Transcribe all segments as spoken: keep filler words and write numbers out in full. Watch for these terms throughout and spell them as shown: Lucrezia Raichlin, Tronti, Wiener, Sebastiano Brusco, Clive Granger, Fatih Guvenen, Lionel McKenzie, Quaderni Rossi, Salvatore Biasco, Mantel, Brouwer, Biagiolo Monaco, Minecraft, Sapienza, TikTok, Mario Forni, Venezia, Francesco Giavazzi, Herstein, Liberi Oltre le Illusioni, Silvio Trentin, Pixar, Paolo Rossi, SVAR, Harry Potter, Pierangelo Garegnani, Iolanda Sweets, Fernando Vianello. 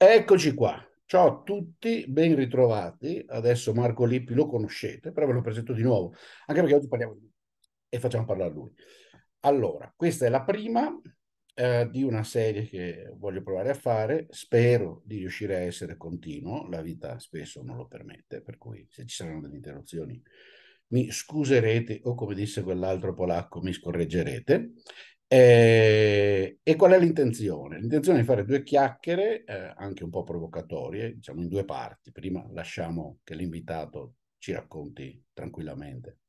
Eccoci qua, ciao a tutti, ben ritrovati. Adesso Marco Lippi lo conoscete, però ve lo presento di nuovo, anche perché oggi parliamo di lui e facciamo parlare a lui. Allora, questa è la prima eh, di una serie che voglio provare a fare, spero di riuscire a essere continuo, la vita spesso non lo permette, per cui se ci saranno delle interruzioni mi scuserete o, come disse quell'altro polacco, mi scorreggerete. Eh, e qual è l'intenzione? L'intenzione è di fare due chiacchiere, eh, anche un po' provocatorie, diciamo in due parti. Prima lasciamo che l'invitato ci racconti tranquillamente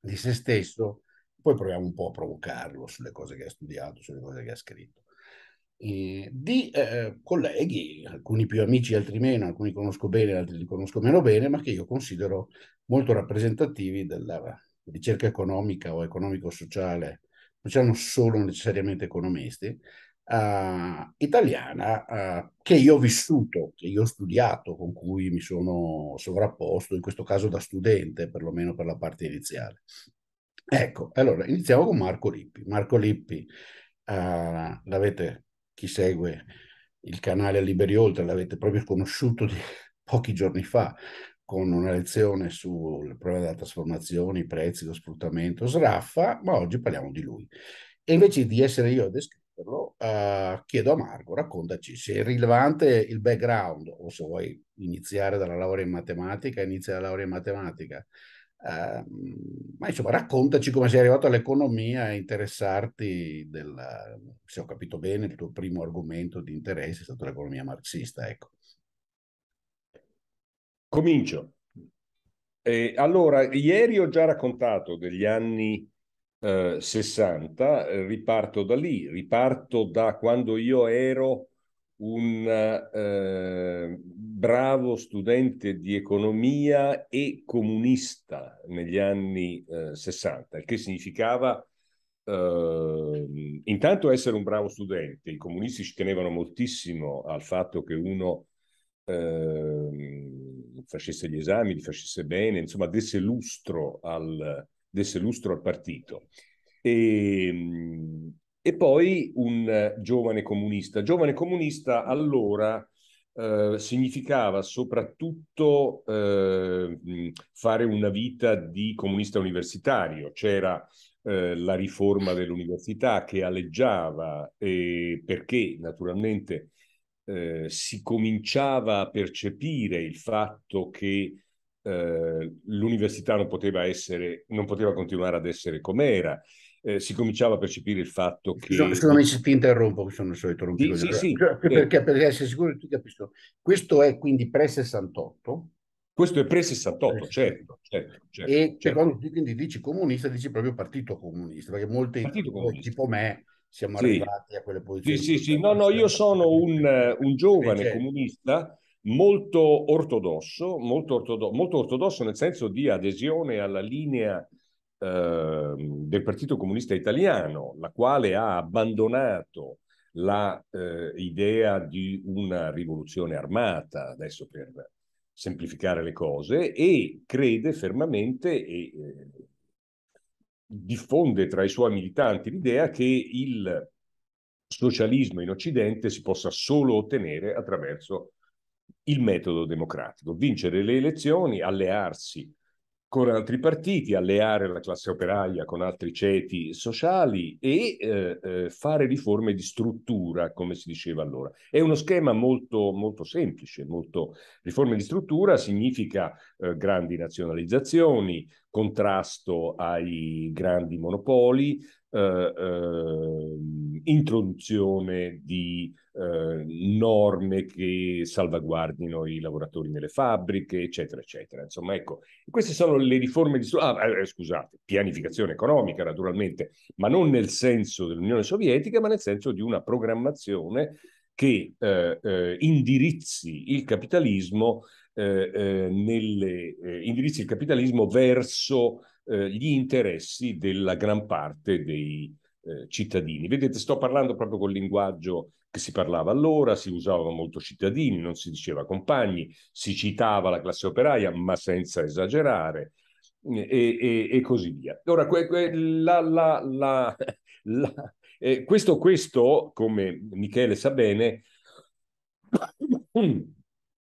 di se stesso, poi proviamo un po' a provocarlo sulle cose che ha studiato, sulle cose che ha scritto. Eh, di eh, colleghi, alcuni più amici, altri meno, alcuni conosco bene, altri li conosco meno bene, ma che io considero molto rappresentativi della ricerca economica o economico-sociale. Non c'erano solo necessariamente economisti, uh, italiana, uh, che io ho vissuto, che io ho studiato, con cui mi sono sovrapposto, in questo caso da studente, perlomeno per la parte iniziale. Ecco, allora, iniziamo con Marco Lippi. Marco Lippi, uh, l'avete, chi segue il canale Liberi Oltre, l'avete proprio conosciuto di pochi giorni fa, con una lezione sul problema della trasformazione, i prezzi, lo sfruttamento, Sraffa, ma oggi parliamo di lui. E invece di essere io a descriverlo, uh, chiedo a Marco, raccontaci se è rilevante il background, o se vuoi iniziare dalla laurea in matematica, inizia la laurea in matematica. Uh, ma insomma, raccontaci come sei arrivato all'economia e interessarti, della, se ho capito bene, il tuo primo argomento di interesse è stato l'economia marxista, ecco. Comincio. Eh, allora, ieri ho già raccontato degli anni eh, sessanta, eh, riparto da lì, riparto da quando io ero un eh, bravo studente di economia e comunista negli anni eh, sessanta, il che significava eh, intanto essere un bravo studente. I comunisti ci tenevano moltissimo al fatto che uno Eh, facesse gli esami, li facesse bene, insomma desse lustro al, desse lustro al partito. E, e poi un giovane comunista. Giovane comunista allora eh, significava soprattutto eh, fare una vita di comunista universitario. C'era eh, la riforma dell'università che aleggiava, eh, perché naturalmente Eh, si cominciava a percepire il fatto che eh, l'università non poteva essere, non poteva continuare ad essere com'era, eh, si cominciava a percepire il fatto che... Scusami se ti interrompo, sono il solito rompico. Sì, sì, sì. Perché, per essere sicuro che tu capisci, questo è quindi pre-sessantotto? Questo è pre-sessantotto, certo, certo, certo. E certo. Quando tu quindi dici comunista, dici proprio partito comunista, perché molti tipo me... Siamo sì. arrivati a quelle posizioni. Sì, sì, sì. No, no, io sono un, un giovane Legge. comunista molto ortodosso, molto, ortod- molto ortodosso nel senso di adesione alla linea eh, del Partito Comunista Italiano, la quale ha abbandonato l'idea eh, di una rivoluzione armata, adesso per semplificare le cose, e crede fermamente e... Eh, diffonde tra i suoi militanti l'idea che il socialismo in Occidente si possa solo ottenere attraverso il metodo democratico, vincere le elezioni, allearsi con altri partiti, alleare la classe operaia con altri ceti sociali e eh, fare riforme di struttura, come si diceva allora. È uno schema molto, molto semplice, molto... riforme di struttura significa eh, grandi nazionalizzazioni, contrasto ai grandi monopoli, eh, eh, introduzione di eh, norme che salvaguardino i lavoratori nelle fabbriche, eccetera, eccetera. Insomma, ecco, queste sono le riforme di struttura. Ah, eh, scusate, pianificazione economica, naturalmente, ma non nel senso dell'Unione Sovietica, ma nel senso di una programmazione che eh, eh, indirizzi il capitalismo Eh, eh, nelle, eh, indirizzi il capitalismo verso eh, gli interessi della gran parte dei eh, cittadini. Vedete, sto parlando proprio col linguaggio che si parlava allora, si usavano molto cittadini, non si diceva compagni, si citava la classe operaia, ma senza esagerare, e, e, e così via. Ora, que, que, la, la, la, la, eh, questo, questo, come Michele sa bene,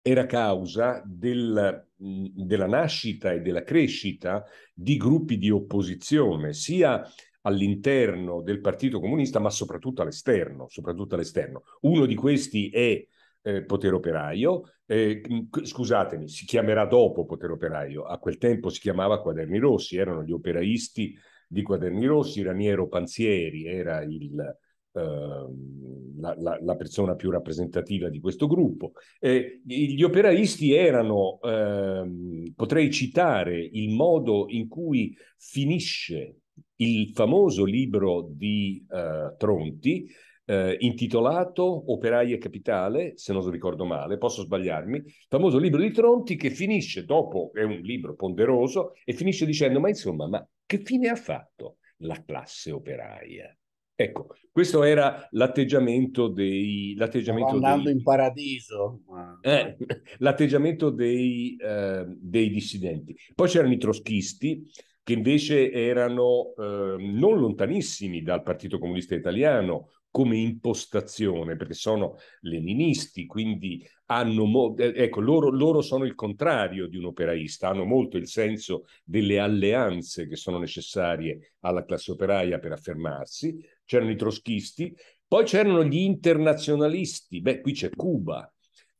era causa del, della nascita e della crescita di gruppi di opposizione, sia all'interno del Partito Comunista, ma soprattutto all'esterno. Soprattutto all'esterno. Uno di questi è eh, Potere Operaio, eh, scusatemi, si chiamerà dopo Potere Operaio, a quel tempo si chiamava Quaderni Rossi, erano gli operaisti di Quaderni Rossi, Raniero Panzieri era il, eh, la, la, la persona più rappresentativa di questo gruppo. Eh, gli operaisti erano, eh, potrei citare il modo in cui finisce il famoso libro di eh, Tronti, eh, intitolato Operaia Capitale, se non ricordo male, posso sbagliarmi, il famoso libro di Tronti che finisce dopo, è un libro ponderoso, e finisce dicendo, ma insomma, ma che fine ha fatto la classe operaia? Ecco, questo era l'atteggiamento dei... l'atteggiamento andando dei, in paradiso. Eh, l'atteggiamento dei, eh, dei dissidenti. Poi c'erano i trotskisti, che invece erano eh, non lontanissimi dal Partito Comunista Italiano come impostazione, perché sono leninisti, quindi hanno, ecco, loro, loro sono il contrario di un operaista, hanno molto il senso delle alleanze che sono necessarie alla classe operaia per affermarsi. C'erano i trotskisti, poi c'erano gli internazionalisti, beh, qui c'è Cuba,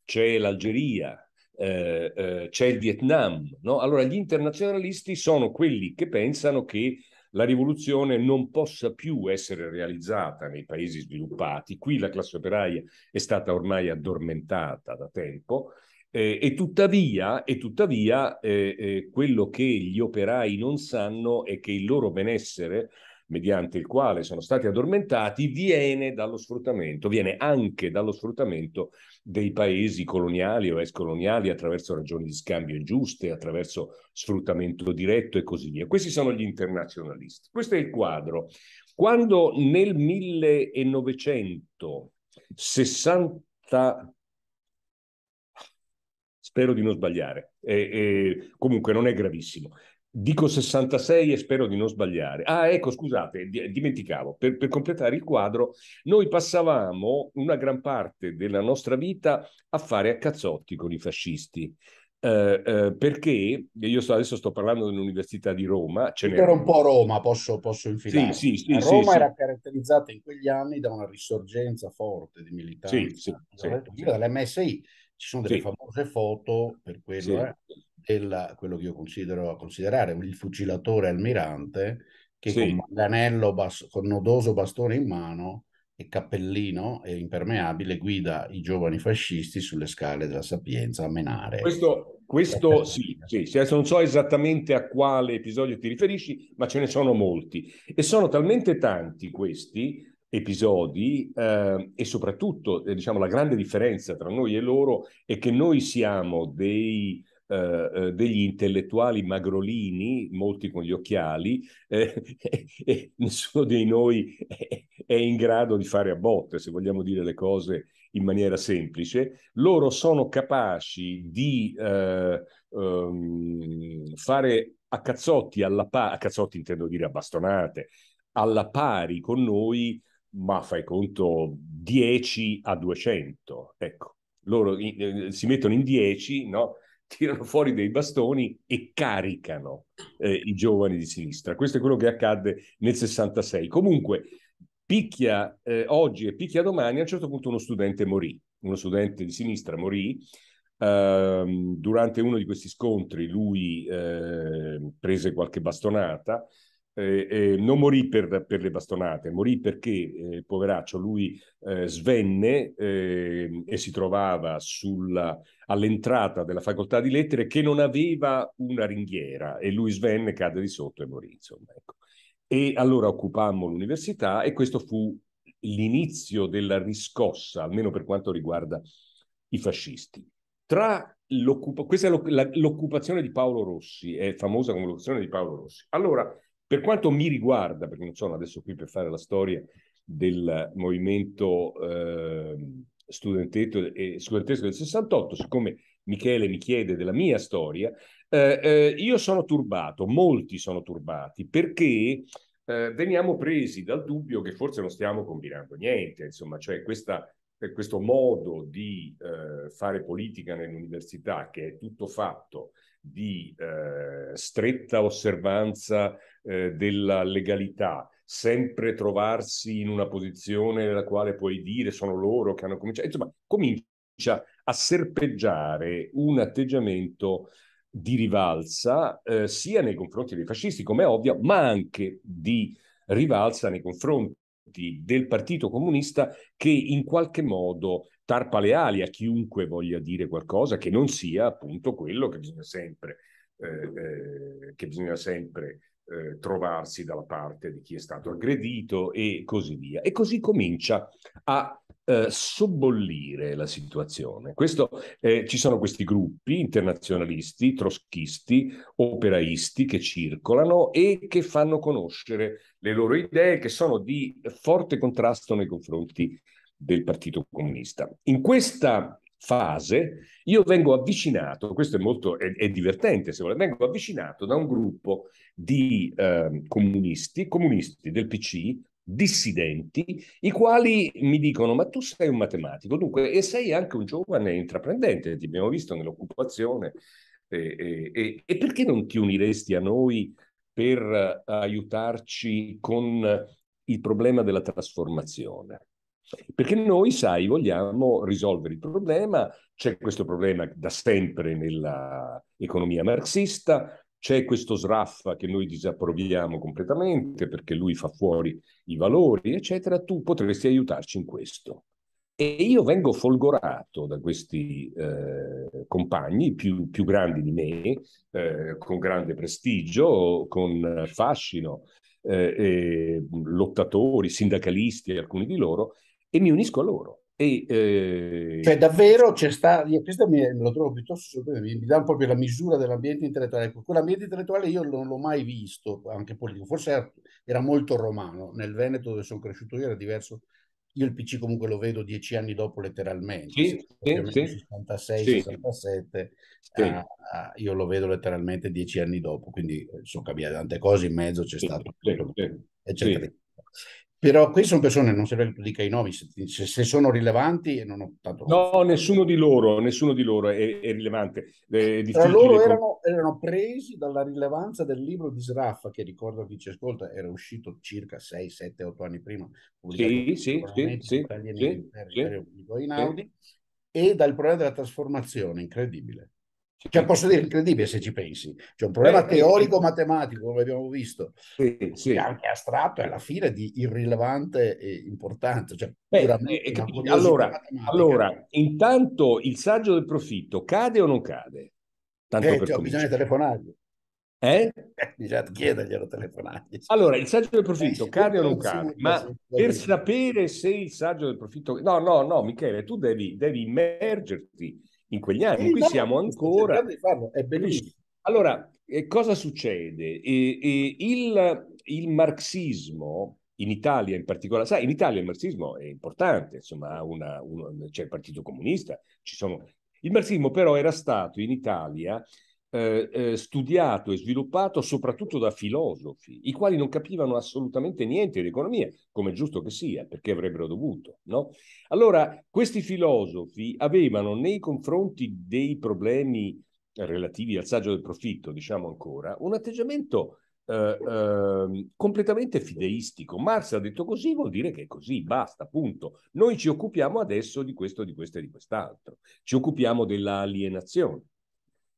c'è l'Algeria, Eh, eh, c'è il Vietnam, no? Allora gli internazionalisti sono quelli che pensano che la rivoluzione non possa più essere realizzata nei paesi sviluppati, qui la classe operaia è stata ormai addormentata da tempo, eh, e tuttavia, e tuttavia eh, eh, quello che gli operai non sanno è che il loro benessere, mediante il quale sono stati addormentati, viene dallo sfruttamento, viene anche dallo sfruttamento dei paesi coloniali o ex-coloniali attraverso ragioni di scambio ingiuste, attraverso sfruttamento diretto e così via. Questi sono gli internazionalisti. Questo è il quadro. Quando nel millenovecentosessanta, spero di non sbagliare, eh, eh, comunque non è gravissimo, dico sessantasei e spero di non sbagliare. Ah, ecco, scusate, dimenticavo. Per, per completare il quadro, noi passavamo una gran parte della nostra vita a fare a cazzotti con i fascisti. Eh, eh, perché, io sto, adesso sto parlando dell'Università di Roma. Ce era un po' Roma, posso, posso infilare. Sì, sì, sì, Roma sì, era sì. Caratterizzata in quegli anni da una risorgenza forte di militanti. Sì, sì, sì. Dall'M S I ci sono delle sì. famose foto per quello, sì. eh. Della, quello che io considero considerare il fucilatore almirante che sì. con manganello, bas, con nodoso bastone in mano e cappellino e impermeabile guida i giovani fascisti sulle scale della Sapienza a menare. Questo, questo sì, sì, sì, adesso non so esattamente a quale episodio ti riferisci, ma ce ne sono molti e sono talmente tanti questi episodi eh, e soprattutto eh, diciamo la grande differenza tra noi e loro è che noi siamo dei Eh, degli intellettuali magrolini, molti con gli occhiali, eh, eh, eh, nessuno di noi è, è in grado di fare a botte, se vogliamo dire le cose in maniera semplice. Loro sono capaci di eh, um, fare a cazzotti, alla pa- a cazzotti intendo dire a bastonate, alla pari con noi, ma fai conto dieci a duecento, ecco, loro eh, si mettono in dieci, no? Tirano fuori dei bastoni e caricano eh, i giovani di sinistra. Questo è quello che accadde nel sessantasei. Comunque, picchia eh, oggi e picchia domani, a un certo punto uno studente morì, uno studente di sinistra morì. Ehm, durante uno di questi scontri lui eh, prese qualche bastonata, eh, eh, non morì per, per le bastonate, morì perché, eh, poveraccio, lui eh, svenne eh, e si trovava sulla... all'entrata della facoltà di lettere che non aveva una ringhiera e lui svenne, cadde di sotto e morì, insomma, ecco. E allora occupammo l'università e questo fu l'inizio della riscossa, almeno per quanto riguarda i fascisti. Tra questa è l'occupazione di Paolo Rossi, è famosa come l'occupazione di Paolo Rossi. Allora, per quanto mi riguarda, perché non sono adesso qui per fare la storia del movimento eh, studentesco del sessantotto, siccome Michele mi chiede della mia storia, eh, eh, io sono turbato, molti sono turbati, perché eh, veniamo presi dal dubbio che forse non stiamo combinando niente, insomma, cioè questa per questo modo di eh, fare politica nell'università, che è tutto fatto di eh, stretta osservanza eh, della legalità, sempre trovarsi in una posizione nella quale puoi dire sono loro che hanno cominciato, insomma comincia a serpeggiare un atteggiamento di rivalsa eh, sia nei confronti dei fascisti, come è ovvio, ma anche di rivalsa nei confronti del Partito Comunista, che in qualche modo tarpa le ali a chiunque voglia dire qualcosa che non sia appunto quello che bisogna sempre, eh, eh, che bisogna sempre eh, trovarsi dalla parte di chi è stato aggredito e così via. E così comincia a eh, sobbollire la situazione. Questo, eh, ci sono questi gruppi internazionalisti, trotskisti, operaisti che circolano e che fanno conoscere le loro idee, che sono di forte contrasto nei confronti del Partito Comunista. In questa fase io vengo avvicinato, questo è molto è, è divertente se volete, vengo avvicinato da un gruppo di eh, comunisti, comunisti del P C, dissidenti, i quali mi dicono ma tu sei un matematico, dunque, e sei anche un giovane intraprendente, ti abbiamo visto nell'occupazione, e, e, e perché non ti uniresti a noi per aiutarci con il problema della trasformazione? Perché noi, sai, vogliamo risolvere il problema, c'è questo problema da sempre nell'economia marxista, c'è questo Sraffa che noi disapproviamo completamente perché lui fa fuori i valori, eccetera, tu potresti aiutarci in questo. E io vengo folgorato da questi eh, compagni più, più grandi di me, eh, con grande prestigio, con fascino, eh, eh, lottatori, sindacalisti, alcuni di loro, e mi unisco a loro. E, eh... Cioè davvero c'è stato, questo mi, me lo trovo piuttosto, mi dà proprio la misura dell'ambiente intellettuale, quell'ambiente intellettuale io non l'ho mai visto, anche politico, forse era, era molto romano, nel Veneto dove sono cresciuto io era diverso, io il P C comunque lo vedo dieci anni dopo letteralmente, sì, sì, sessantasei, sì. sessantasette, sì. Uh, io lo vedo letteralmente dieci anni dopo, quindi sono cambiate tante cose, in mezzo c'è sì, stato, sì, eccetera. Sì. Però queste sono persone, non serve che tu dica i nomi, se, se sono rilevanti non ho tanto... No, nessuno di loro, nessuno di loro è, è rilevante. È Tra loro erano, erano presi dalla rilevanza del libro di Sraffa, che ricordo a chi ci ascolta, era uscito circa sei, sette, otto anni prima. Sì, sì, sì, sì, sì, sì. E dal problema della trasformazione, incredibile. Cioè, posso dire incredibile se ci pensi, c'è un problema eh, teorico-matematico come abbiamo visto, sì, sì. Anche astratto, alla fine di irrilevante e importante, cioè, beh, eh, allora, allora intanto il saggio del profitto cade o non cade? Tanto eh, per cioè, bisogna telefonargli eh? eh, bisogna chiederglielo, telefonargli. Allora il saggio del profitto eh, cade o non cade, ma per sapere se il saggio del profitto no no no Michele, tu devi, devi immergerti in quegli anni, eh, qui no, siamo ancora... È bellissimo. Allora, eh, cosa succede? E, e il, il marxismo, in Italia in particolare, sai, in Italia il marxismo è importante, insomma, una, una, c'è il Partito Comunista, ci sono... Il marxismo però era stato in Italia eh, eh, studiato e sviluppato soprattutto da filosofi, i quali non capivano assolutamente niente di economia, come è giusto che sia, perché avrebbero dovuto, no? Allora, questi filosofi avevano nei confronti dei problemi relativi al saggio del profitto, diciamo ancora, un atteggiamento eh, eh, completamente fideistico. Marx ha detto così, vuol dire che è così, basta, punto. Noi ci occupiamo adesso di questo, di questo e di quest'altro. Ci occupiamo dell'alienazione,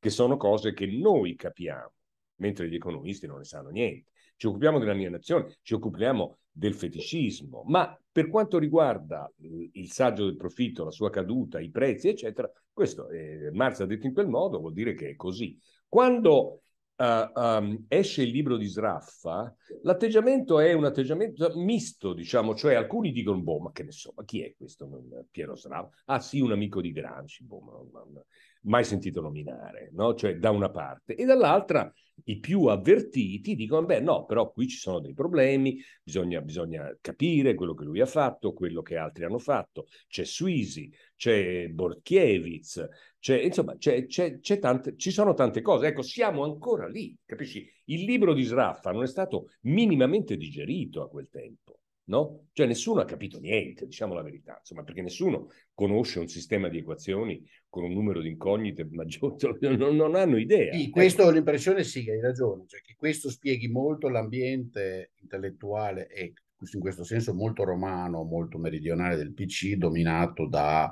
che sono cose che noi capiamo, mentre gli economisti non ne sanno niente. Ci occupiamo dell'alienazione, ci occupiamo del feticismo, ma per quanto riguarda il saggio del profitto, la sua caduta, i prezzi, eccetera, questo eh, Marx ha detto in quel modo, vuol dire che è così. Quando uh, um, esce il libro di Sraffa, l'atteggiamento è un atteggiamento misto, diciamo, cioè alcuni dicono, boh, ma che ne so, ma chi è questo non, Piero Sraffa? Ah sì, un amico di Gramsci, boh, non, non, mai sentito nominare, no? Cioè da una parte, e dall'altra i più avvertiti dicono beh no, però qui ci sono dei problemi, bisogna, bisogna capire quello che lui ha fatto, quello che altri hanno fatto, c'è Suisi, c'è Bortkiewicz, c'è insomma c'è, c'è, c'è tante, ci sono tante cose, ecco siamo ancora lì, capisci? Il libro di Sraffa non è stato minimamente digerito a quel tempo, no? Cioè nessuno ha capito niente, diciamo la verità, insomma, perché nessuno conosce un sistema di equazioni con un numero di incognite maggiore, non, non hanno idea. Sì, questo ho l'impressione, sì, hai ragione, cioè che questo spieghi molto l'ambiente intellettuale e in questo senso molto romano, molto meridionale del P C, dominato da...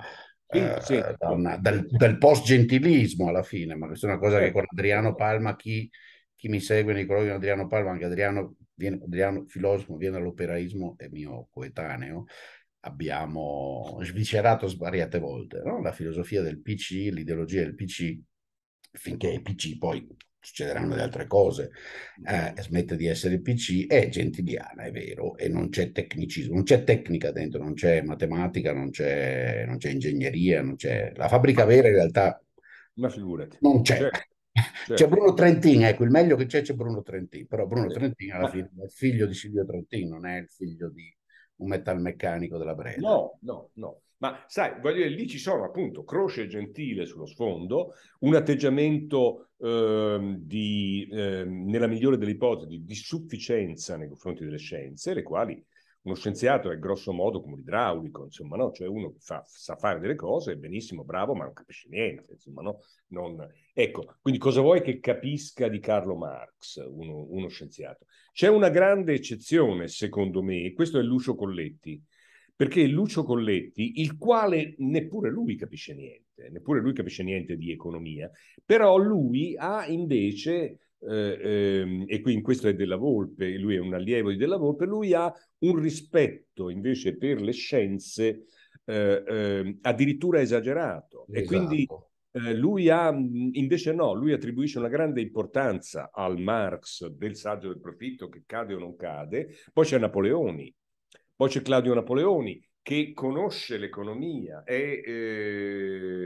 Sì, eh, sì. Da una, dal, dal post-gentilismo alla fine, ma questa è una cosa sì. che con Adriano Palma, chi, chi mi segue nei colloqui di Adriano Palma, anche Adriano, viene, Adriano filosofo, viene dall'operaismo, è mio coetaneo, abbiamo sviscerato svariate volte, no? La filosofia del P C, l'ideologia del P C, finché il P C poi succederanno le altre cose, eh, smette di essere P C, è gentiliana, è vero, e non c'è tecnicismo, non c'è tecnica dentro, non c'è matematica, non c'è, non c'è ingegneria, non c'è la fabbrica vera in realtà. Ma figurati. Non c'è. Certo. Certo. C'è Bruno Trentin, ecco, il meglio che c'è c'è Bruno Trentin, però Bruno Trentin alla fine è il figlio di Silvio Trentin, non è il figlio di un metalmeccanico della Breda. No, no, no. Ma sai, voglio dire, lì ci sono appunto Croce e Gentile sullo sfondo, un atteggiamento eh, di, eh, nella migliore delle ipotesi, di sufficienza nei confronti delle scienze, le quali uno scienziato è grosso modo come l'idraulico, insomma, no? Cioè uno che fa, sa fare delle cose, benissimo, bravo, ma non capisce niente, insomma, no? Non... Ecco, quindi cosa vuoi che capisca di Carlo Marx, uno, uno scienziato? C'è una grande eccezione, secondo me, e questo è Lucio Colletti, perché Lucio Colletti, il quale neppure lui capisce niente, neppure lui capisce niente di economia, però lui ha invece, eh, eh, e qui in questo è Della Volpe, lui è un allievo di Della Volpe, lui ha un rispetto invece per le scienze eh, eh, addirittura esagerato. Esatto. E quindi eh, lui ha, invece no, lui attribuisce una grande importanza al Marx del saggio del profitto, che cade o non cade. Poi c'è Napoleoni. Poi c'è Claudio Napoleoni, che conosce l'economia, eh, eh,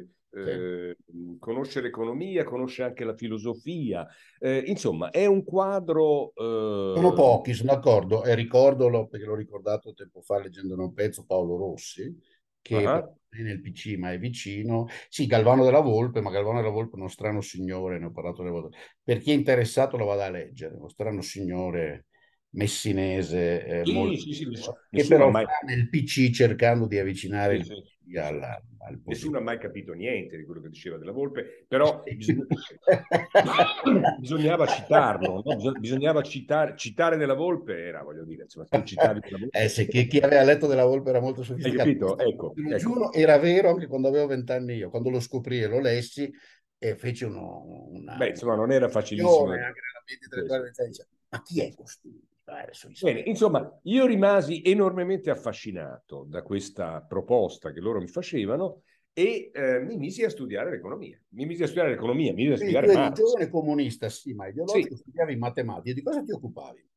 sì. conosce l'economia, conosce anche la filosofia. Eh, insomma, è un quadro... Eh... Sono pochi, sono d'accordo, e ricordolo, perché l'ho ricordato tempo fa leggendo un pezzo, Paolo Rossi, che uh-huh. non è nel P C ma è vicino. Sì, Galvano della Volpe, ma Galvano della Volpe è uno strano signore, ne ho parlato delle volte. Per chi è interessato lo vada a leggere, uno strano signore... messinese eh, sì, molto sì, sì, che però mai... nel P C cercando di avvicinare sì, sì. Alla, al nessuno ha mai capito niente di quello che diceva Della Volpe, però bisogna... bisognava citarlo, no? bisognava citare citare Della Volpe era, voglio dire, insomma, se citavi Della Volpe... eh, se chi, chi aveva letto Della Volpe era molto sofisticato, capito? Ecco, lo ecco. giuro, era vero anche quando avevo vent'anni io, quando lo scoprii e lo lessi e fece uno, una... beh, insomma, non era facilissimo, io, anche ventitré, ventitré, ventitré, ma chi è costui? Bene, insomma, io rimasi enormemente affascinato da questa proposta che loro mi facevano e eh, mi misi a studiare l'economia. Mi misi a studiare l'economia, mi misi a studiare Marx. Eri giovane comunista, sì, ma ideologico, sì. Studiavi matematica. Di cosa ti occupavi?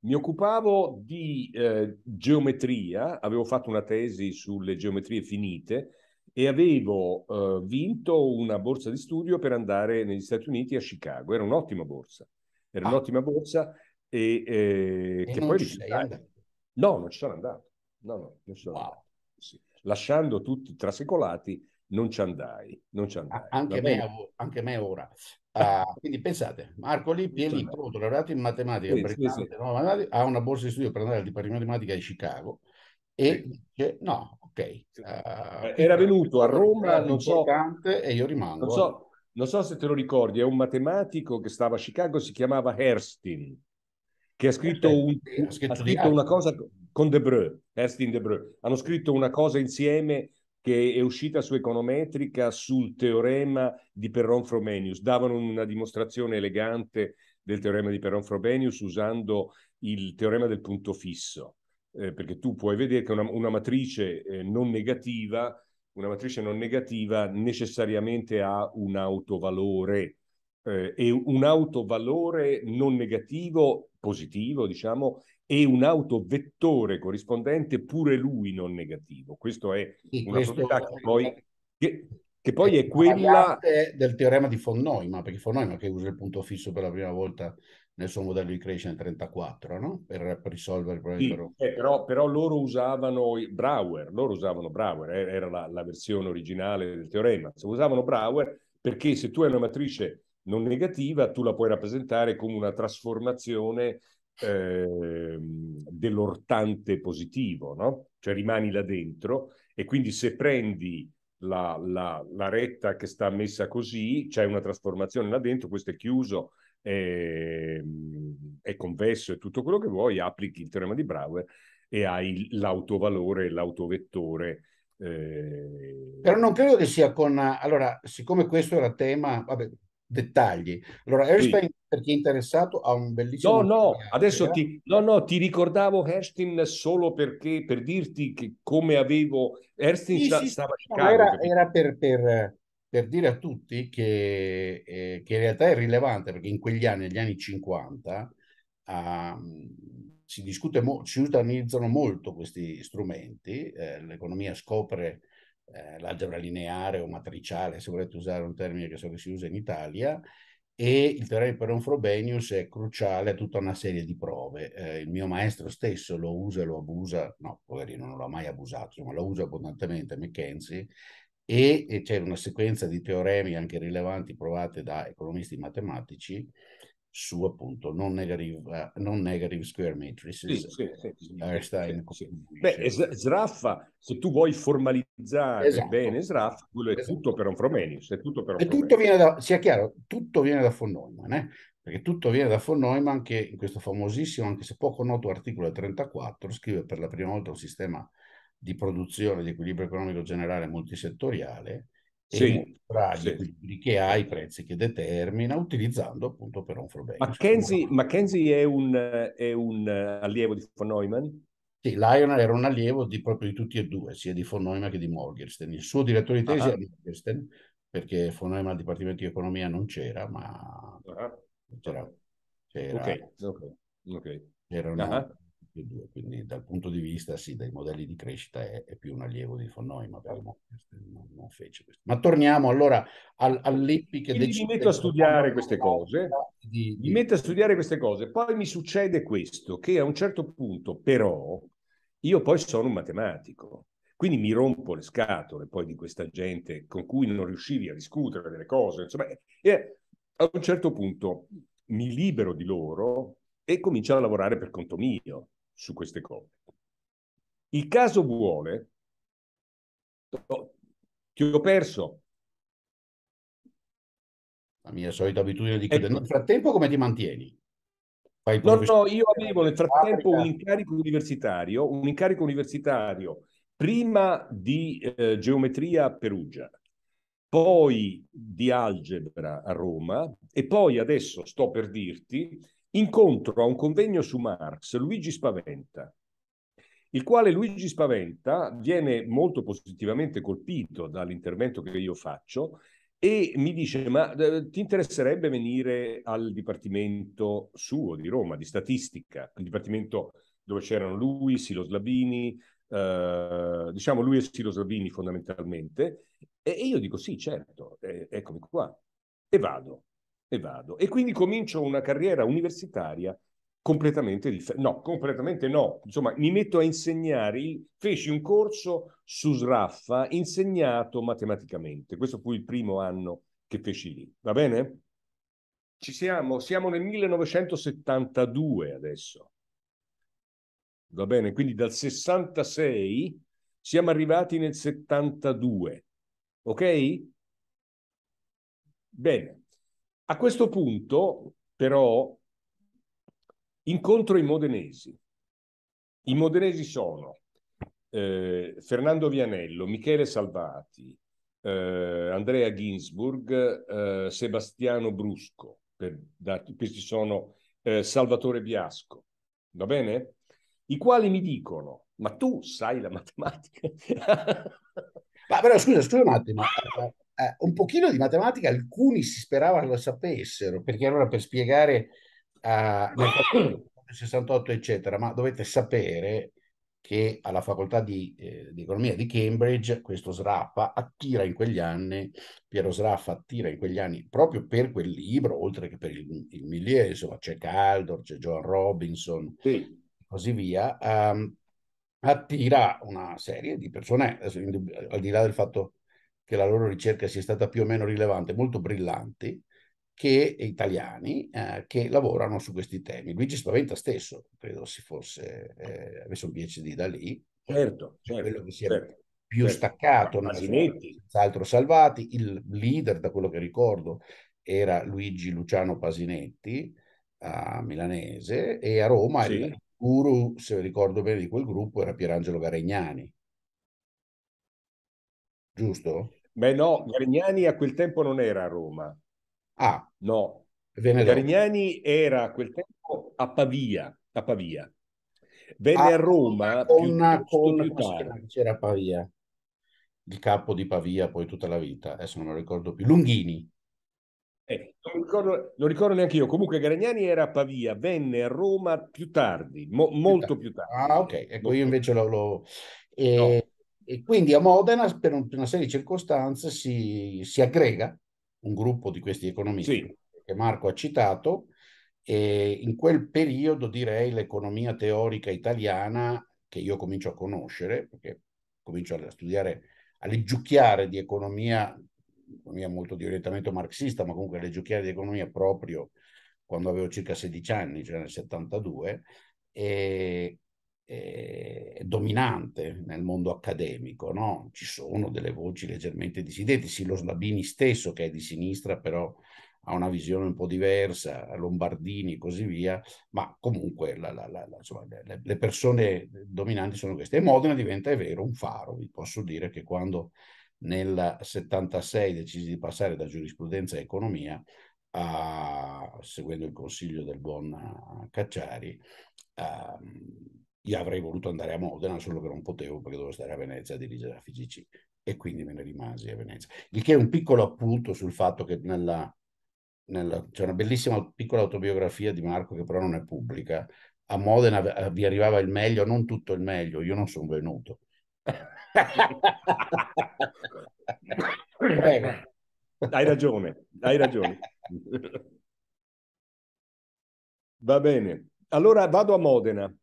Mi occupavo di eh, geometria, avevo fatto una tesi sulle geometrie finite e avevo eh, vinto una borsa di studio per andare negli Stati Uniti a Chicago. Era un'ottima borsa, era ah. un'ottima borsa. E, eh, e che non poi ci sei andato. No, non ci sono andato. No, no, non sono wow. andato. Sì. Lasciando tutti trasecolati, non ci andai. Non ci andai. Ah, anche, me, anche me ora. Uh, quindi pensate, Marco Lippi è lì, pronto, laureato in matematica, sì, sì, sì. No, ha una borsa di studio per andare al Dipartimento di Matematica di Chicago e sì. dice no, ok. Uh, Era venuto a Roma, non so, e io rimango. Non so, non so se te lo ricordi, è un matematico che stava a Chicago, si chiamava Herstein, che ha scritto, un, ha scritto una cosa con Debreu, Herstein Debreu. Hanno scritto una cosa insieme che è uscita su Econometrica sul teorema di Perron-Frobenius. Davano una dimostrazione elegante del teorema di Perron-Frobenius usando il teorema del punto fisso, eh, perché tu puoi vedere che una, una matrice eh, non negativa, una matrice non negativa necessariamente ha un autovalore. Eh, e un autovalore non negativo, positivo, diciamo, e un autovettore corrispondente pure lui non negativo. Questo è sì, una questo proprietà che poi, che, che poi è, è quella del teorema di von Neumann, perché von Neumann che usa il punto fisso per la prima volta nel suo modello di crescita nel trentaquattro, no? Per, per risolvere il problema. Sì, eh, però, però loro usavano Brouwer, loro usavano Brouwer, eh, era la, la versione originale del teorema. Se usavano Brouwer perché se tu hai una matrice non negativa, tu la puoi rappresentare come una trasformazione eh, dell'ortante positivo, no? Cioè rimani là dentro e quindi se prendi la, la, la retta che sta messa così, c'è una trasformazione là dentro, questo è chiuso, è, è convesso e tutto quello che vuoi, applichi il teorema di Brouwer e hai l'autovalore, l'autovettore. Eh... Però non credo che sia con... Allora, siccome questo era tema... Vabbè, dettagli. Allora, Herstein, sì, per chi è interessato, ha un bellissimo... No, no, adesso ti, no, no, ti ricordavo Herstein solo perché, per dirti che come avevo... Herstein sì, sta, sì, stava sì, Chicago, era, era per, per, per dire a tutti che, eh, che in realtà è rilevante, perché in quegli anni, negli anni cinquanta, eh, si discute, mo- si utilizzano molto questi strumenti, eh, l'economia scopre eh, l'algebra lineare o matriciale, se volete usare un termine che so che si usa in Italia, e il teorema di Perron-Frobenius è cruciale a tutta una serie di prove. Eh, il mio maestro stesso lo usa e lo abusa, no, poverino, non l'ha mai abusato, ma lo usa abbondantemente McKenzie, e, e c'è una sequenza di teoremi anche rilevanti provate da economisti matematici su appunto non negative, uh, non negative square matrices. Sì, sì, sì, sì. Herstein, sì, sì. Beh, Sraffa, se tu vuoi formalizzare, esatto, bene Sraffa, quello è, esatto, tutto per un Frobenius, è tutto per un e Frobenius. Tutto viene da, sia chiaro, tutto viene da von Neumann, eh? Perché tutto viene da von Neumann, che in questo famosissimo, anche se poco noto, articolo trentaquattro scrive per la prima volta un sistema di produzione di equilibrio economico generale multisettoriale, sì, e sì, che ha i prezzi che determina, utilizzando appunto Perron-Frobenius. McKenzie, McKenzie è un, è un allievo di von Neumann? Sì, Lionel era un allievo di proprio di tutti e due, sia di von Neumann che di Morgenstern. Il suo direttore di tesi, ah, era Morgenstern, perché von Neumann al Dipartimento di Economia non c'era, ma ah, c'era, c'era, okay, okay, okay, c'era una, ah, tutti e due, quindi dal punto di vista, sì, dei modelli di crescita è, è più un allievo di von Neumann, non, non fece questo. Ma torniamo allora al, al Lippi, che mi metto a studiare queste cose, di, di... mi metto a studiare queste cose, poi mi succede questo, che a un certo punto però io poi sono un matematico, quindi mi rompo le scatole poi di questa gente con cui non riuscivi a discutere delle cose, insomma, e a un certo punto mi libero di loro e comincio a lavorare per conto mio su queste cose. Il caso vuole, che ho perso la mia solita abitudine di chiudere. Ecco. Nel frattempo come ti mantieni? Fai no, no, io avevo nel frattempo un incarico universitario, un incarico universitario prima di eh, geometria a Perugia, poi di algebra a Roma e poi adesso sto per dirti incontro a un convegno su Marx Luigi Spaventa, il quale Luigi Spaventa viene molto positivamente colpito dall'intervento che io faccio e mi dice: ma eh, ti interesserebbe venire al dipartimento suo di Roma, di statistica, il dipartimento dove c'erano lui, Sylos Labini, eh, diciamo lui e Sylos Labini fondamentalmente, e, e io dico sì, certo, eh, eccomi qua, e vado. E vado. E quindi comincio una carriera universitaria completamente differente. No, completamente no. Insomma, mi metto a insegnare. Il... Feci un corso su Sraffa insegnato matematicamente. Questo fu il primo anno che feci lì. Va bene? Ci siamo. Siamo nel millenovecentosettantadue adesso. Va bene? Quindi dal sessantasei siamo arrivati nel settantadue. Ok? Bene. A questo punto, però, incontro i modenesi. I modenesi sono eh, Fernando Vianello, Michele Salvati, eh, Andrea Ginsburg, eh, Sebastiano Brusco, per darti, questi sono eh, Salvatore Biasco, va bene? I quali mi dicono: ma tu sai la matematica? Ma però scusa, scusa un attimo. Uh, un pochino di matematica alcuni si sperava che lo sapessero, perché allora per spiegare uh, nel sessantotto eccetera, ma dovete sapere che alla facoltà di, eh, di economia di Cambridge questo Sraffa attira in quegli anni, Piero Sraffa attira in quegli anni proprio per quel libro, oltre che per il, il milieu, insomma c'è Caldor, c'è Joan Robinson, sì, così via, um, attira una serie di persone, al di là del fatto che la loro ricerca sia stata più o meno rilevante, molto brillanti, che italiani eh, che lavorano su questi temi. Luigi Spaventa stesso, credo si fosse, eh, avesse un P H D da lì. Certo, cioè certo, quello che si è certo, più certo. staccato, senz'altro Salvati, il leader, da quello che ricordo, era Luigi Luciano Pasinetti, a milanese, e a Roma sì. il guru, se ricordo bene, di quel gruppo era Pierangelo Garegnani. Giusto? Beh no, Garegnani a quel tempo non era a Roma. Ah, no. Venerdì. Garegnani era a quel tempo a Pavia, a Pavia. Venne a, a Roma con, con c'era a Pavia, il capo di Pavia poi tutta la vita, adesso non lo ricordo più, Lunghini. Eh, non, ricordo, non ricordo neanche io. Comunque Garegnani era a Pavia, venne a Roma più tardi, mo, molto più tardi. Ah, ok, ecco, io invece lo... lo... E, no. e quindi a Modena, per una serie di circostanze, si, si aggrega un gruppo di questi economisti sì. che Marco ha citato, e in quel periodo, direi, l'economia teorica italiana, che io comincio a conoscere, perché comincio a studiare, a leggiucchiare di economia economia molto di orientamento marxista, ma comunque le giocchiere di economia proprio quando avevo circa sedici anni, cioè nel settantadue, è, è dominante nel mondo accademico, no? Ci sono delle voci leggermente dissidenti, Sylos Labini stesso, che è di sinistra, però ha una visione un po' diversa, Lombardini e così via, ma comunque la, la, la, la, insomma, le, le persone dominanti sono queste. E Modena diventa, è vero, un faro. Vi posso dire che quando nel settantasei decisi di passare da giurisprudenza a economia, a, seguendo il consiglio del buon Cacciari, a, io avrei voluto andare a Modena, solo che non potevo perché dovevo stare a Venezia a dirigere la F G C, e quindi me ne rimasi a Venezia. Il che è un piccolo appunto sul fatto che nella, nella, c'è una bellissima piccola autobiografia di Marco che però non è pubblica. A Modena vi arrivava il meglio, non tutto il meglio, io non sono venuto. Hai ragione, hai ragione. Va bene, allora vado a Modena.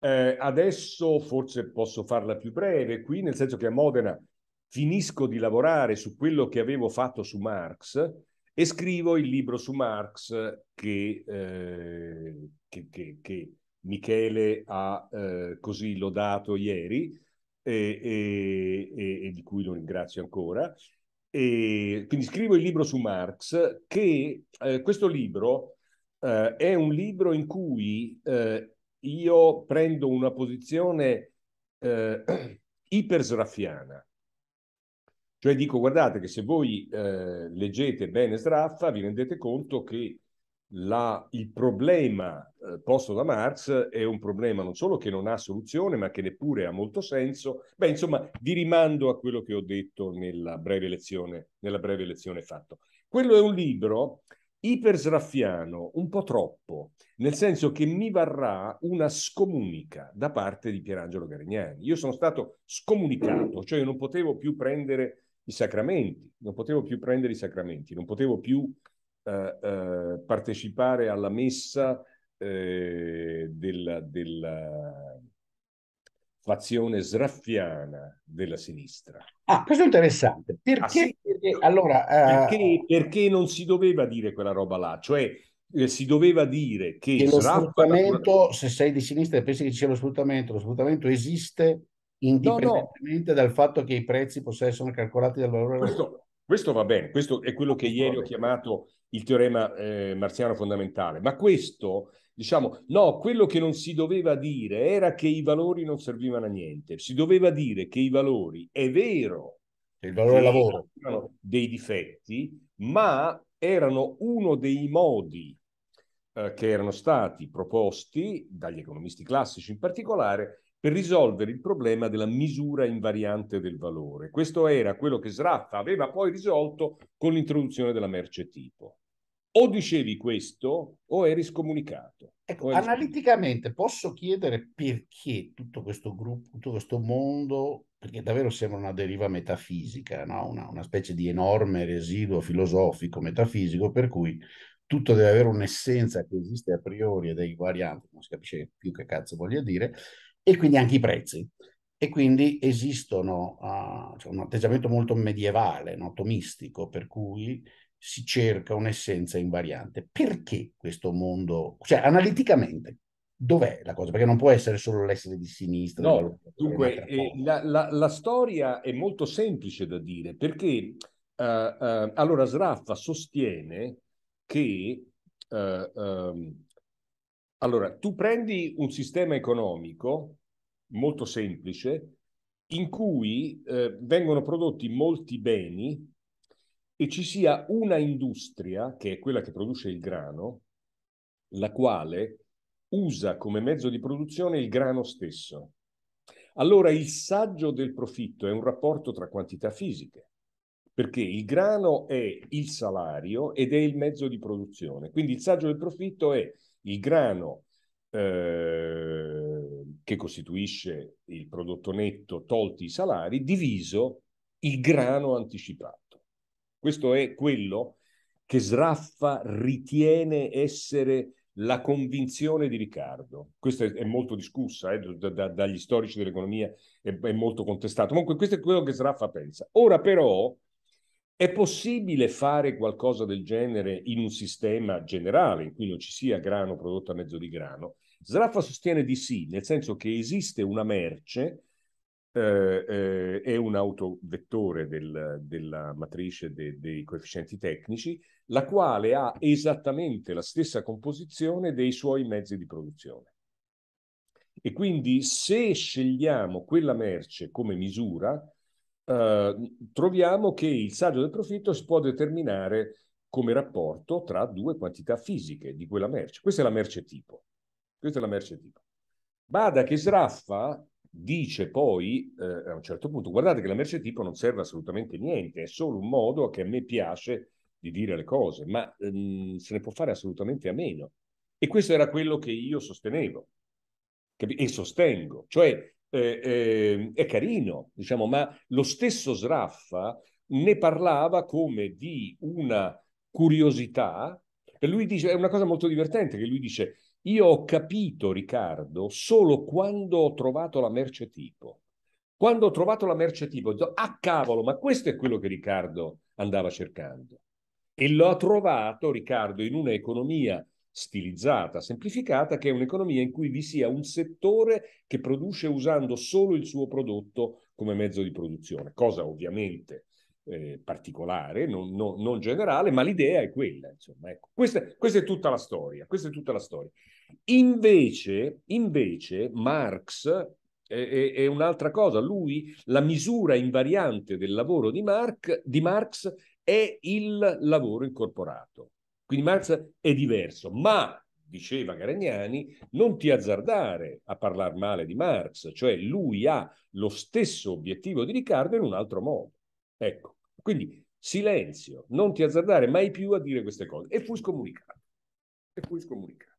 Eh, adesso forse posso farla più breve qui, nel senso che a Modena finisco di lavorare su quello che avevo fatto su Marx e scrivo il libro su Marx che, eh, che, che, che Michele ha eh, così lodato ieri. E, e, e di cui lo ringrazio ancora, e quindi scrivo il libro su Marx, che eh, questo libro eh, è un libro in cui eh, io prendo una posizione eh, ipersraffiana, cioè dico guardate che se voi eh, leggete bene Sraffa vi rendete conto che la, il problema eh, posto da Marx è un problema non solo che non ha soluzione, ma che neppure ha molto senso. Beh, insomma, vi rimando a quello che ho detto nella breve lezione, nella breve lezione fatto. Quello è un libro ipersraffiano, un po' troppo, nel senso che mi varrà una scomunica da parte di Pierangelo Garegnani. Io sono stato scomunicato, cioè non potevo più prendere i sacramenti, non potevo più prendere i sacramenti, non potevo più Uh, uh, partecipare alla messa eh, della, della fazione sraffiana della sinistra. Ah, questo è interessante. Perché, ah, sì, perché, allora, uh... perché, perché non si doveva dire quella roba là? Cioè, eh, si doveva dire che, che lo sfruttamento, se sei di sinistra e pensi che ci sia lo sfruttamento, lo sfruttamento esiste indipendentemente no, no. dal fatto che i prezzi possano essere calcolati dal valore. Questo, questo va bene, questo è quello che ieri ho chiamato il teorema eh, marziano fondamentale, ma questo, diciamo, no, quello che non si doveva dire era che i valori non servivano a niente, si doveva dire che i valori, è vero, il valore lavoro erano dei difetti, ma erano uno dei modi eh, che erano stati proposti dagli economisti classici in particolare per risolvere il problema della misura invariante del valore. Questo era quello che Sraffa aveva poi risolto con l'introduzione della merce tipo. O dicevi questo o eri scomunicato. Ecco, eri analiticamente scomunicato. Posso chiedere perché tutto questo gruppo, tutto questo mondo, perché davvero sembra una deriva metafisica, no? una, una specie di enorme residuo filosofico metafisico per cui tutto deve avere un'essenza che esiste a priori e dei varianti, non si capisce più che cazzo voglia dire, e quindi anche i prezzi. e quindi esistono, uh, cioè un atteggiamento molto medievale, no? Tomistico, per cui si cerca un'essenza invariante. Perché questo mondo, cioè analiticamente, dov'è la cosa? Perché non può essere solo l'essere di sinistra. No, dunque, eh, la, la, la storia è molto semplice da dire, perché uh, uh, allora Sraffa sostiene che uh, um, allora tu prendi un sistema economico molto semplice in cui eh, vengono prodotti molti beni e ci sia una industria, che è quella che produce il grano, la quale usa come mezzo di produzione il grano stesso. Allora il saggio del profitto è un rapporto tra quantità fisiche, perché il grano è il salario ed è il mezzo di produzione. Quindi il saggio del profitto è il grano eh, che costituisce il prodotto netto tolti i salari, diviso il grano anticipato. Questo è quello che Sraffa ritiene essere la convinzione di Riccardo. Questa è, è molto discussa eh, da, da, dagli storici dell'economia, è, è molto contestato. Comunque questo è quello che Sraffa pensa. Ora però è possibile fare qualcosa del genere in un sistema generale in cui non ci sia grano prodotto a mezzo di grano? Sraffa sostiene di sì, nel senso che esiste una merce, eh, eh, è un autovettore del, della matrice de, dei coefficienti tecnici, la quale ha esattamente la stessa composizione dei suoi mezzi di produzione. E quindi se scegliamo quella merce come misura, eh, troviamo che il saggio del profitto si può determinare come rapporto tra due quantità fisiche di quella merce. Questa è la merce tipo. Questa è la merce tipo. Bada che Sraffa dice poi, eh, a un certo punto, guardate che la merce tipo non serve assolutamente a niente, è solo un modo che a me piace di dire le cose, ma ehm, se ne può fare assolutamente a meno. E questo era quello che io sostenevo e sostengo. Cioè eh, eh, è carino, diciamo, ma lo stesso Sraffa ne parlava come di una curiosità. E lui dice, è una cosa molto divertente, che lui dice: io ho capito Riccardo solo quando ho trovato la merce tipo. Quando ho trovato la merce tipo, ho detto, ah cavolo, ma questo è quello che Riccardo andava cercando. E l'ho trovato, Riccardo, in un'economia stilizzata, semplificata, che è un'economia in cui vi sia un settore che produce usando solo il suo prodotto come mezzo di produzione, cosa ovviamente eh, particolare, non, non, non generale, ma l'idea è quella. Insomma, ecco. questa, questa è tutta la storia. Questa è tutta la storia. Invece, invece Marx è, è, è un'altra cosa. Lui, la misura invariante del lavoro di, Marx, di Marx è il lavoro incorporato. Quindi Marx è diverso, ma, diceva Garegnani, non ti azzardare a parlare male di Marx, cioè lui ha lo stesso obiettivo di Riccardo in un altro modo. Ecco, quindi silenzio, non ti azzardare mai più a dire queste cose. E fu scomunicato. E fu scomunicato.